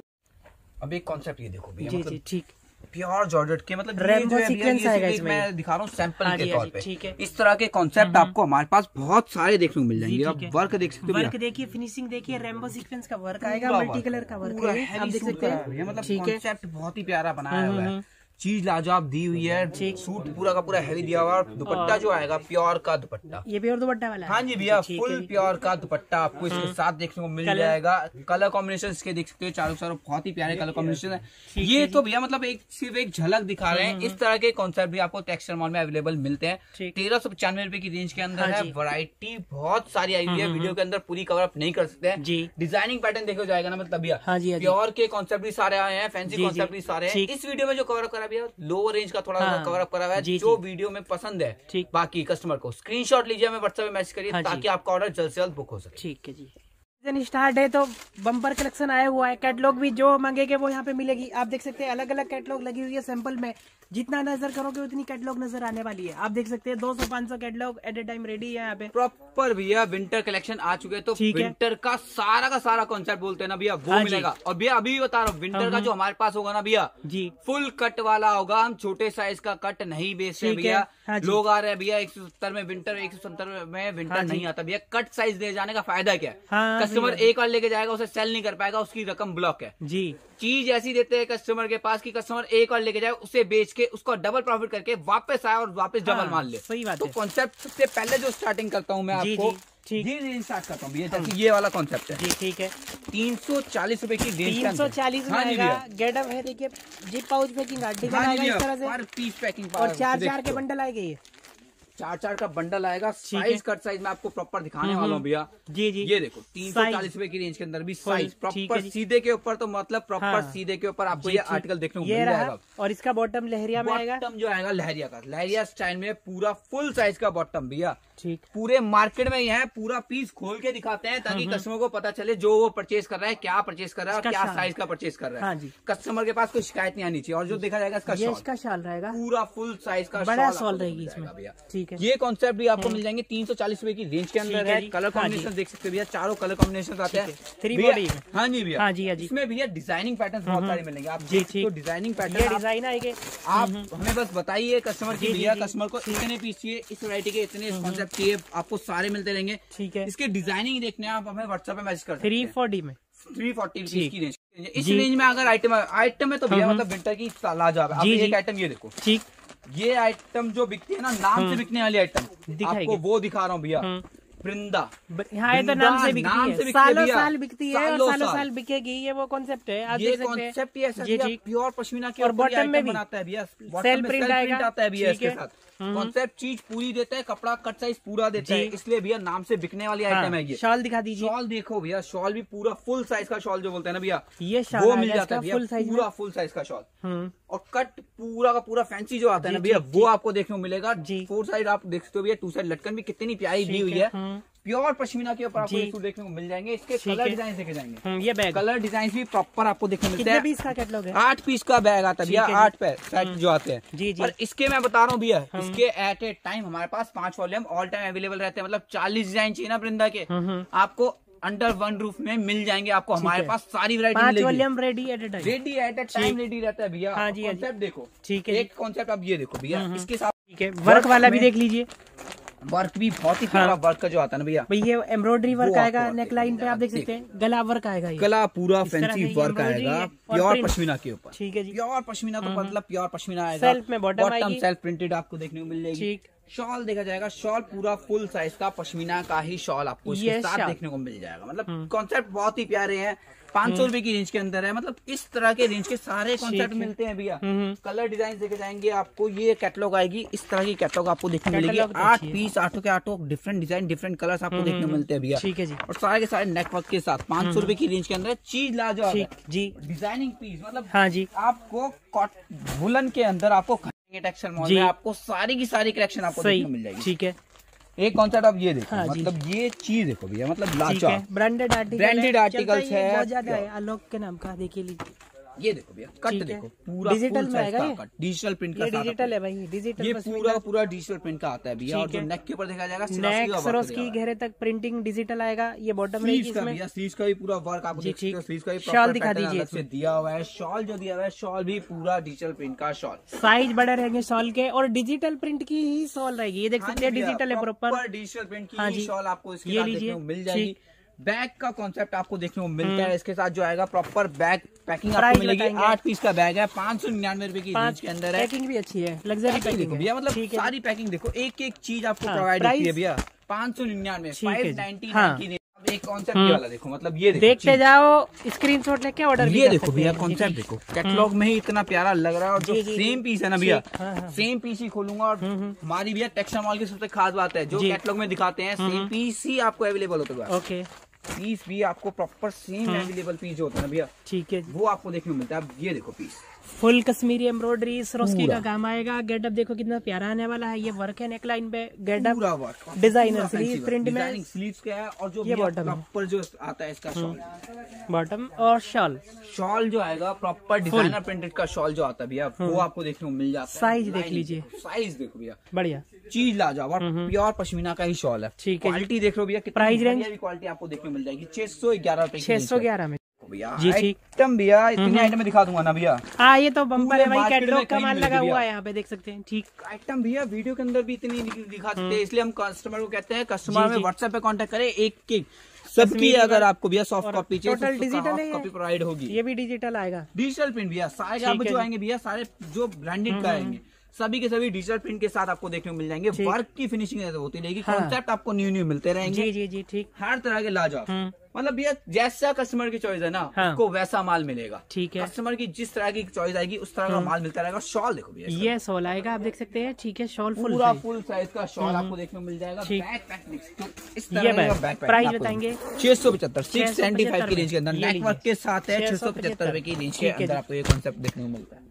अब एक कॉन्सेप्ट ये देखो भैया, मतलब ठीक प्योर जॉर्जेट के, मतलब रेनबो सीक्वेंस आएगा इसमें, मैं दिखा रहा हूँ सैंपल के तौर पे, इस तरह के कॉन्सेप्ट आपको हमारे पास बहुत सारे देखने को मिल जाएंगे। आप वर्क देख सकते हो, वर्क देखिए, फिनिशिंग देखिए, रेनबो सीक्वेंस का वर्क आएगा, मल्टी कलर का वर्क है, आप देख सकते हैं, मतलब कॉन्सेप्ट बहुत ही प्यारा बनाया हुआ है, चीज लाजवाब दी हुई है, सूट पूरा का पूरा हैवी दिया हुआ है, दुपट्टा जो आएगा प्योर का दुपट्टा, ये प्योर दुपट्टा वाला, हाँ जी भैया फुल प्योर का दुपट्टा आपको इसके साथ देखने को मिल जाएगा। कलर कॉम्बिनेशन इसके देख सकते हो चारों चारों बहुत ही प्यारे कलर कॉम्बिनेशन है। ये तो भैया मतलब एक सिर्फ एक झलक दिखा रहे हैं, इस तरह के कॉन्सेप्ट भी आपको टेक्सटाइल में अवेलेबल मिलते हैं, तेरह सौ पचानवे रुपए की रेंज के अंदर है। वैरायटी बहुत सारी आई हुई है, वीडियो के अंदर पूरी कवर अप नहीं कर सकते हैं, डिजाइनिंग पैटर्न देखो जाएगा ना, मतलब भैया प्योर के कॉन्सेप्ट भी सारे आए हैं, फैंसी कॉन्सेप्ट भी सारे हैं, इस वीडियो में जो कवर अप लो रेंज का थोड़ा हाँ, कवर अप करा हुआ है, जो वीडियो में पसंद है बाकी कस्टमर को स्क्रीनशॉट लीजिए, हमें व्हाट्सएप में मैसेज करिए हाँ, ताकि आपका ऑर्डर जल्द से जल्द बुक हो सके। ठीक है जी, सीजन स्टार्ट है तो बम्पर कलेक्शन आया हुआ है, कैटलॉग भी जो मांगेंगे वो यहाँ पे मिलेगी, आप देख सकते हैं अलग अलग कैटलॉग लगी हुई है सैंपल में, जितना नजर करोगे उतनी कैटलॉग नजर आने वाली है, आप देख सकते हैं दो सौ पांच सौ catalogue at a time ready है यहाँ पे प्रॉपर। भैया विंटर कलेक्शन आ चुके हैं तो विंटर का सारा का सारा कॉन्सेप्ट बोलते हैं ना भैया वो मिलेगा, और भैया अभी भी बता रहा हूँ विंटर का जो हमारे पास होगा ना भैया जी फुल कट वाला होगा, हम छोटे साइज का कट नहीं बेचते भैया, लोग आ रहे हैं भैया एक सौ सत्तर में विंटर, एक सौ सत्तर में विंटर नहीं आता भैया, कट साइज दे जाने का फायदा क्या है, कस्टमर एक बार लेके जाएगा उसे सेल नहीं कर पाएगा, उसकी रकम ब्लॉक है जी। चीज ऐसी देते हैं कस्टमर के पास कि कस्टमर एक बार लेके जाए, उसे बेच के उसको डबल प्रॉफिट करके वापस आए और वापस डबल हाँ, मान ले। सही बात है। तो कॉन्सेप्ट से पहले जो स्टार्टिंग करता हूँ मैं आपको जी, जी, स्टार्ट करता हूँ भैया, ये वाला कॉन्सेप्ट है जी। ठीक है, तीन सौ चालीस रूपए की रेंज, तीन सौ चालीस गेटअप है, देखिए जी pouch packing article piece packing, और चार चार के बंडल आएगी, चार चार का बंडल आएगा, साइज कट साइज मैं आपको प्रॉपर दिखाने वाला हूँ भैया जी जी। ये देखो तीन सौ चालीस रूपए की रेंज के अंदर भी साइज प्रॉपर सीधे के ऊपर, तो मतलब प्रॉपर हाँ। सीधे के ऊपर आपको ये आर्टिकल देखने को मिल जाएगा, और इसका बॉटम लहरिया में आएगा, बॉटम जो आएगा लहरिया का, लहरिया स्टाइल में पूरा फुल साइज का बॉटम भैया। ठीक, पूरे मार्केट में यह पूरा पीस खोल के दिखाते हैं ताकि कस्टमर को पता चले जो वो परचेज कर रहा है क्या परचेज कर रहा है और क्या साइज का परचेज कर रहा है, कस्टमर के पास कोई शिकायत नहीं आनी चाहिए। और जो देखा जाएगा इसका शाल रहेगा पूरा फुल साइज का, बड़ा शॉल रहेगी इसमें भैया। ठीक है। ये कॉन्सेप्ट भी आपको मिल जाएंगे तीन सौ चालीस रूपए की रेंज के अंदर है। कलर कॉम्बिनेशन देख सकते भैया, चारों कलर कॉम्बिनेशन आते हैं थ्री बॉडी। हाँ जी भैया, हाँ जी, इसमें भैया डिजाइनिंग पैटर्न बहुत सारे मिलेंगे। आप जी ठीक डिजाइनिंग पैटर्न डिजाइन आएंगे। आप हमें बस बताइए कस्टमर की भैया, कस्टमर को इतने पीस चाहिए, इस वैरायटी के इतने कॉन्सेप्ट चाहिए, आपको सारे मिलते रहेंगे। ठीक है, इसके डिजाइनिंग देखने आप हमें व्हाट्सएप पे मैसेज करते हैं। थ्री फोर्टी में थ्री फोर्टी रुपीज की रेंज, इस रेंज में अगर आइटम आइटम है तो भैया मतलब विंटर की लाजवाब है। एक आइटम ये देखो, ठीक, ये आइटम जो बिकती है ना नाम से बिकने वाली आइटम आपको वो दिखा रहा हूँ भैया, वृंदा। हाँ, ये तो नाम से बिकती नाम है, से सालों साल बिकती है, सालों साल, साल बिकेगी। ये वो कॉन्सेप्ट है, आप ये कॉन्सेप्ट ही ऐसा है, प्योर पश्मीना के और बॉटम में भी आता है भैया, सेल्फ प्रिंट आता है भैया इसके साथ। कॉन्सेप्ट चीज पूरी देता है, कपड़ा कट साइज पूरा देता है, इसलिए भैया नाम से बिकने वाली आइटम है। ये शॉल दिखा दीजिए, शॉल देखो भैया, शॉल भी पूरा फुल साइज का शॉल जो बोलते हैं ना भैया, ये वो मिल जाता है भैया, पूरा फुल साइज का शॉल और कट पूरा का पूरा फैंसी जो आता है ना भैया, वो आपको देखने को मिलेगा। फोर साइड आप देखते हो भैया, टू साइड लटकन भी कितनी प्यारी दी हुई है, प्योर पश्मीना के ऊपर आपको ये सूट देखने को मिल जाएंगे। इसके कलर डिजाइन देखे जाएंगे, ये बैग कलर डिजाइन भी प्रॉपर आपको देखने मिलते हैं। कितने पीस का कैटलॉग है? आठ पीस का बैग आता है भैया, आठ पैर सेट जो आते हैं। और इसके मैं बता रहा हूँ भैया, इसके एट ए टाइम हमारे पास पांच वॉल्यूम ऑल टाइम अवेलेबल रहते हैं। मतलब चालीस डिजाइन चाहिए ना वृंदा के, आपको अंडर वन रूफ में मिल जाएंगे। आपको हमारे पास सारी variety volume ready at a time, ready at a time ready रहता है भैया। कॉन्सेप्ट देखो, ठीक है, एक कॉन्सेप्ट आप ये देखो भैया, इसके साथ वर्क वाला भी देख लीजिए, वर्क भी बहुत ही प्यारा वर्क का जो आता है ना भैया, भैया एम्ब्रॉयडरी वर्क आएगा, नेक लाइन पे आप देख सकते हैं गला वर्क आएगा, गला पूरा फैंसी वर्क आएगा प्योर पश्मीना के ऊपर। ठीक है जी, प्योर पश्मीना का मतलब प्योर पश्मीना आएगा, सेल्फ में बॉटम सेल्फ प्रिंटेड आपको देखने को मिल जाएगी। शॉल देखा जाएगा, शॉल पूरा फुल साइज का पश्मीना का ही शॉल आपको इसके साथ देखने को मिल जाएगा। मतलब कॉन्सेप्ट बहुत ही प्यारे हैं, पांच सौ रुपए की रेंज के अंदर है। मतलब इस तरह के रेंज के सारे कॉन्सेप्ट मिलते हैं भैया। कलर डिजाइन देखे जाएंगे आपको, ये कैटलॉग आएगी, इस तरह की कैटलॉग आपको देखने मिलेगी। आठ पीस, आठों के आठों डिफरेंट डिजाइन डिफरेंट कलर्स आपको देखने मिलते हैं भैया। ठीक है जी, और सारे के सारे नेटवर्क के साथ पांच सौ रुपए की रेंज के अंदर चीज लाजवाब जी, डिजाइनिंग पीस। मतलब हाँ जी, आपको वुलन के अंदर आपको टेक्सटाइल मॉल में आपको सारी की सारी कलेक्शन आपको देखने को मिल जाएगी। ठीक है, एक कॉन्सेप्ट आप ये देखो, हाँ मतलब ये चीज देखो भैया, मतलब लाचार ब्रांडेड आर्टिकल, ब्रांडेड आर्टिकल्स है, बहुत ज्यादा है आलोक के नाम का, देखिए लीजिए। ये देखो भैया कट देखो, पूरा डिजिटल में आएगा, डिजिटल प्रिंट का डिजिटल है भाई, डिजिटल ये पूरा पूरा डिजिटल प्रिंट का आता है भैया। और जो नेक के ऊपर देखा जाएगा, नेक सरोस की घेरे तक प्रिंटिंग डिजिटल आएगा। ये बॉटम स्लीव्स का भैया, स्लीव्स का भी पूरा वर्क आपको देख सकते हो, स्लीव्स का भी शॉल दिखा दीजिए, दिया हुआ है शॉल जो दिया हुआ है, शॉल भी पूरा डिजिटल प्रिंट का शॉल, साइज बड़ा रहेंगे शॉल के और डिजिटल प्रिंट की ही शॉल रहेगी। ये देख सकते हैं डिजिटल है, प्रॉपर डिजिटल प्रिंट की शॉल आपको इसके साथ देखने को मिल जाएगी। बैग का कॉन्सेप्ट आपको देखने को मिलता है, इसके साथ जो आएगा प्रॉपर बैग पैकिंग आपको मिलेगी। आठ पीस का बैग है, पाँच सौ निन्यानवे रुपए की रेंज के अंदर है। पैकिंग भी अच्छी है, लग्जरी पैकिंग भैया, मतलब सारी पैकिंग देखो, एक एक चीज आपको प्रोवाइड की है भैया। पाँच सौ निन्यानवे फाइव नाइनटी की रेंज। एक कॉन्सेप्ट वाला देखो, मतलब ये देखते जाओ, स्क्रीनशॉट लेके ऑर्डर। ये देखो भैया कॉन्सेप्ट देखो, कैटलॉग में ही इतना प्यारा लग रहा है। और जो सेम पीस है ना भैया, सेम पीस ही खोलूंगा। और हमारी भैया टेक्सटाइल मॉल की सबसे खास बात है, जो कैटलॉग में दिखाते हैं सेम पीस ही आपको अवेलेबल होता है। ओके, पीस भी आपको प्रॉपर सेम अवेलेबल पीस जो होता है ना भैया, ठीक है, वो आपको देखने को मिलता है। अब ये देखो piece, full Kashmiri embroidery, Swarovski का काम आएगा। गेटअप देखो कितना प्यारा आने वाला है, ये वर्क है नेकलाइन पे, getup work, designer sleeve print में, स्लीव्स क्या है। और जो ये बॉटम पर जो आता है इसका शॉल, बॉटम और शॉल, शॉल जो आएगा प्रॉपर डिजाइनर प्रिंटेड का शॉल जो आता है भैया, वो आपको देखने को मिल जाता है। साइज देख लीजिए, साइज देखो भैया, बढ़िया चीज लाजवाब और प्योर पश्मीना का ही शॉल है। ठीक है, क्वालिटी देख लो भैया, प्राइस रेंज क्वालिटी आपको देखने को मिल जाएगी छह सौ ग्यारह रुपए, छह सौ ग्यारह में भैया। आइटम भैया इतने आइटम में दिखा दूंगा ना भैया। हाँ, ये तो बम्पर है भाई, कैटलॉग का माल लगा हुआ है यहाँ पे, देख सकते हैं। ठीक, आइटम भैया वीडियो के अंदर भी इतनी दिखा सकते हैं, इसलिए हम कस्टमर को कहते हैं कस्टमर में व्हाट्सएप पे कांटेक्ट करें। एक एक सबकी अगर आपको भैया सॉफ्ट कॉपी चाहिए, टोटल डिजिटल कॉपी प्रोवाइड होगी। ये भी डिजिटल आएगा, डिजिटल प्रिंट भैया, सारे आप जो आएंगे भैया, सारे जो ब्रांडेड का आएंगे, सभी के सभी डिजिटल प्रिंट के साथ आपको देखने को मिल जाएंगे। वर्क की फिनिशिंग होती रहेगी, कॉन्सेप्ट आपको न्यू न्यू मिलते रहेंगे। जी जी जी, ठीक, हर तरह के लाजवाब। मतलब ये जैसा कस्टमर की चॉइस है ना, हाँ, उसको वैसा माल मिलेगा। ठीक है, कस्टमर की जिस तरह की चॉइस आएगी उस तरह का माल मिलता रहेगा। शॉल देखो भैया, ये शॉल आएगा, आप देख सकते हैं। ठीक है, शॉल पूरा फुल साइज का शॉल आपको देखने को मिल जाएगा। बैक पैक प्राइस बताएंगे छह सौ पचहत्तर सिक्स सेवेंटी फाइव की रेंज के अंदर, नेटवर्क के साथ है, छह सौ पचहत्तर रुपए की रेंज के अंदर आपको ये कॉन्सेप्ट देखने को मिलता है।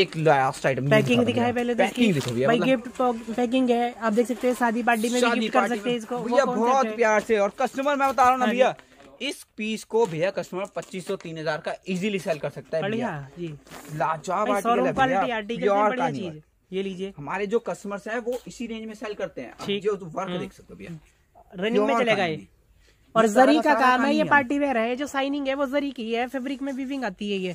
एक लास्ट आइटम पैकिंग दिखाए पहले, पैकिंग भाई गिफ्ट पैकिंग है, आप देख सकते हैं। शादी पार्टी में भी गिफ्ट कर सकते हैं इसको भैया, बहुत प्यार से। और कस्टमर मैं बता रहा हूँ ना भैया, इस पीस को भैया कस्टमर पच्चीस सौ तीन हजार का इजीली सेल कर सकता है। बढ़िया जी, लाजवाब आर्टिकल है, प्योर का चीज ये लीजिए, हमारे जो कस्टमर्स हैं वो इसी रेंज में सेल करते हैं। जो वर्क देख सकते हो भैया, रनिंग में चलेगा ये, और जरी का काम है, ये पार्टी वेयर है, जो साइनिंग है वो जरी की है, फैब्रिक में वीविंग आती है ये,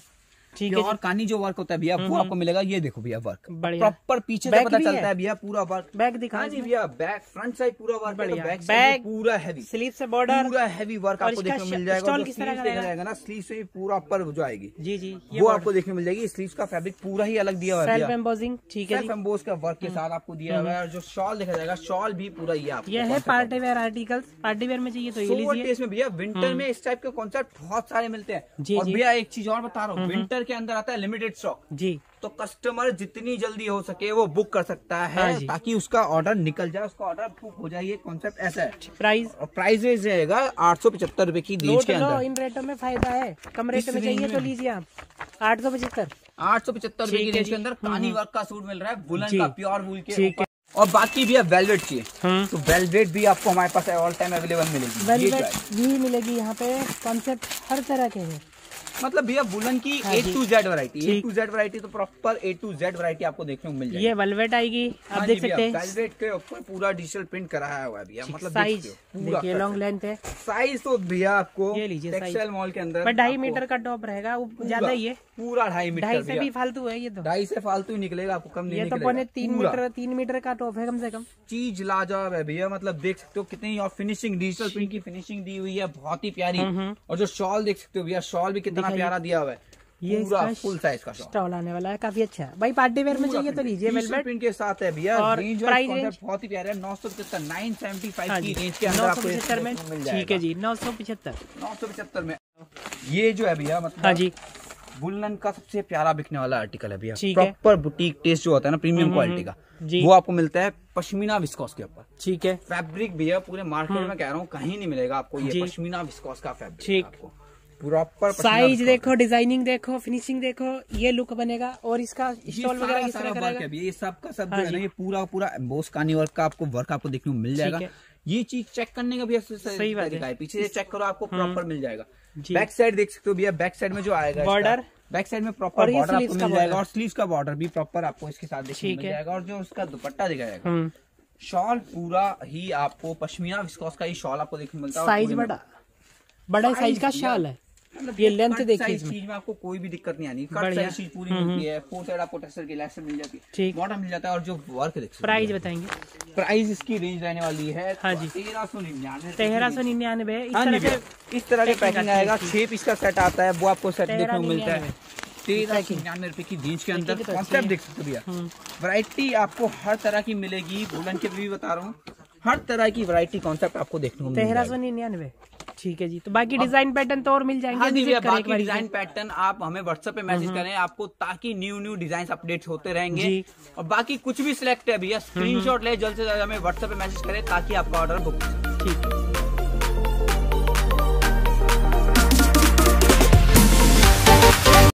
ठीक है। और कानी जो वर्क होता है भैया वो आपको मिलेगा, ये देखो भैया वर्क प्रॉपर पीछे से पता चलता है भैया, पूरा वर्क। बैक दिखा जी भैया, बैक फ्रंट साइड पूरा वर्क, बैक बैक पूरा हैवी, स्लीव से बॉर्डर पूरा हैवी वर्क आपको देखने मिल जाएगा ना। स्लीव से पूरा पर जो आएगी जी जी वो आपको देखने मिल जाएगी। स्लीव का फैब्रिक पूरा ही अलग दिया हुआ है, सेल्फ एम्बोसिंग, ठीक है, सेल्फ एम्बोस का वर्क के साथ आपको दिया हुआ है। और जो शॉल देखा जाएगा, शॉल भी पूरा ही आपको, ये है party wear articles, party wear में चाहिए तो ये लीजिए। इसमें भैया विंटर में इस टाइप के कॉन्सेप्ट बहुत सारे मिलते हैं। और भैया एक चीज और बता रहा हूँ, विंटर के अंदर आता है लिमिटेड स्टॉक जी, तो कस्टमर जितनी जल्दी हो सके वो बुक कर सकता है ताकि उसका ऑर्डर निकल जाए, उसका ऑर्डर बुक हो जाए। ये कॉन्सेप्ट ऐसा है। प्राइस प्राइस रहेगा आठ सौ पचहत्तर रूपए की रेंज के अंदर। इन रेटों में फायदा है, कम रेट में चाहिए तो लीजिए आप। आठ सौ पचहत्तर आठ सौ पचहत्तर रूपए की रेंज के अंदर कानी वर्क का सूट मिल रहा है, वुलन का, प्योर वूल के। और बाकी भैया वेलवेट की, तो वेलवेट भी आपको हमारे पास ऑल टाइम अवेलेबल मिलेगी, वेलवेट भी मिलेगी यहाँ पे। कॉन्सेप्ट हर तरह के हैं, मतलब भैया वुलन की A to Z variety, A to Z variety, तो proper A to Z variety आपको देखने को मिल जाएगी। ये वेलवेट आएगी, आप देख सकते हैं वेलवेट के ऊपर पूरा डिजिटल प्रिंट कराया हुआ है भैया, मतलब साइज देखिए, लॉन्ग लेंथ है, साइज तो भैया आपको टेक्सटाइल मॉल के अंदर ढाई मीटर का टॉप रहेगा, ज्यादा ही है, पूरा ढाई मीटर, ढाई से भी फालतू है ये, तो ढाई से फालतू ही निकलेगा आपको, कम नहीं निकलेगा। पौने तीन मीटर तीन मीटर का टॉप है कम से कम। चीज लाजवाब है भैया, मतलब देख सकते हो कितनी, और फिनिशिंग डिजिटल प्रिंट की फिनिशिंग दी हुई है बहुत ही प्यारी। और जो शॉल देख सकते हो भैया, शॉल भी कितना प्यारा दिया हुआ है, ये पूरा फुल साइज का स्टॉल आने वाला है, काफी अच्छा है भाई। पार्टी वेयर में चाहिए तो लीजिए, वेलवेट प्रिंट के साथ है भैया। और प्राइस बहुत ही प्यारा है, नौ सौ पचहत्तर नाइन सेवेंटी फाइव की रेंज के अंदर आपको पचहत्तर में, ठीक है जी, नौ सौ पचहत्तर नौ सौ पचहत्तर में। ये जो है भैया मतलब जी वुलन का सबसे प्यारा बिकने वाला आर्टिकल है भैया, प्रॉपर बुटीक टेस्ट जो होता है ना, प्रीमियम क्वालिटी का, वो आपको मिलता है पश्मीना विस्कॉस के ऊपर, ठीक है। फैब्रिक भैया पूरे मार्केट में कह रहा हूँ कहीं नहीं मिलेगा आपको ये पश्मीना विस्कॉस का फैब्रिक आपको। प्रॉपर साइज देखो, डिजाइनिंग देखो, फिनिशिंग देखो, ये लुक बनेगा। और इसका स्टॉल वगैरह इस तरह का है, ये सब का सब है ना, ये पूरा पूरा एम्बोस कानी वर्क का आपको वर्क आपको देखने को मिल जाएगा। ये चीज चेक करने का भी सही तरीका है, पीछे से चेक करो आपको प्रॉपर मिल जाएगा। बैक साइड देख सकते हो भैया, बैक साइड में जो आएगा बॉर्डर, बैक साइड में प्रॉपर बॉर्डर आपको मिल जाएगा, और स्लीव्स का बॉर्डर भी प्रॉपर आपको इसके साथ देखने को मिल जाएगा। और जो उसका दुपट्टा दिखाया जाएगा, शॉल पूरा ही आपको पश्मीना विस्कॉस का ही शॉल आपको देखने को मिलता है। साइज बड़ा बड़ा साइज का शॉल है, ये लेंथ देखिए, इस चीज में आपको कोई भी दिक्कत नहीं आनी, कट साइज चीज पूरी मिलती है, फोर साइड आपको टेक्सचर की लेस मिल जाती है, बॉटम मिल जाता है। और जो वर्क देखिए, प्राइस बताएंगे, प्राइस इसकी रेंज रहने वाली है तेरह सौ निन्यानवे, इस तरह के पैकिंग आएगा। छह पीस का सेट आता है, वो आपको सेट देखने को मिलता है तेरह सौ निन्यानवे रुपए की रेंज के अंदर। कॉन्सेप्ट देख सकते हो भैया, वैरायटी आपको हर तरह की मिलेगी, वुलन के भी बता रहा हूँ, हर तरह की वैरायटी कॉन्सेप्ट आपको देखने को मिलेगा तेरह सौ निन्यानवे, ठीक है जी। तो बाकी डिजाइन पैटर्न तो और मिल जाएंगे, हाँ, बाकी डिजाइन पैटर्न आप हमें व्हाट्सएप पे मैसेज करें आपको, ताकि न्यू न्यू डिजाइन अपडेट होते रहेंगे। और बाकी कुछ भी सिलेक्ट है भैया स्क्रीनशॉट ले, जल्द से जल्द हमें व्हाट्सएप पे मैसेज करें ताकि आपका ऑर्डर बुक, ठीक है।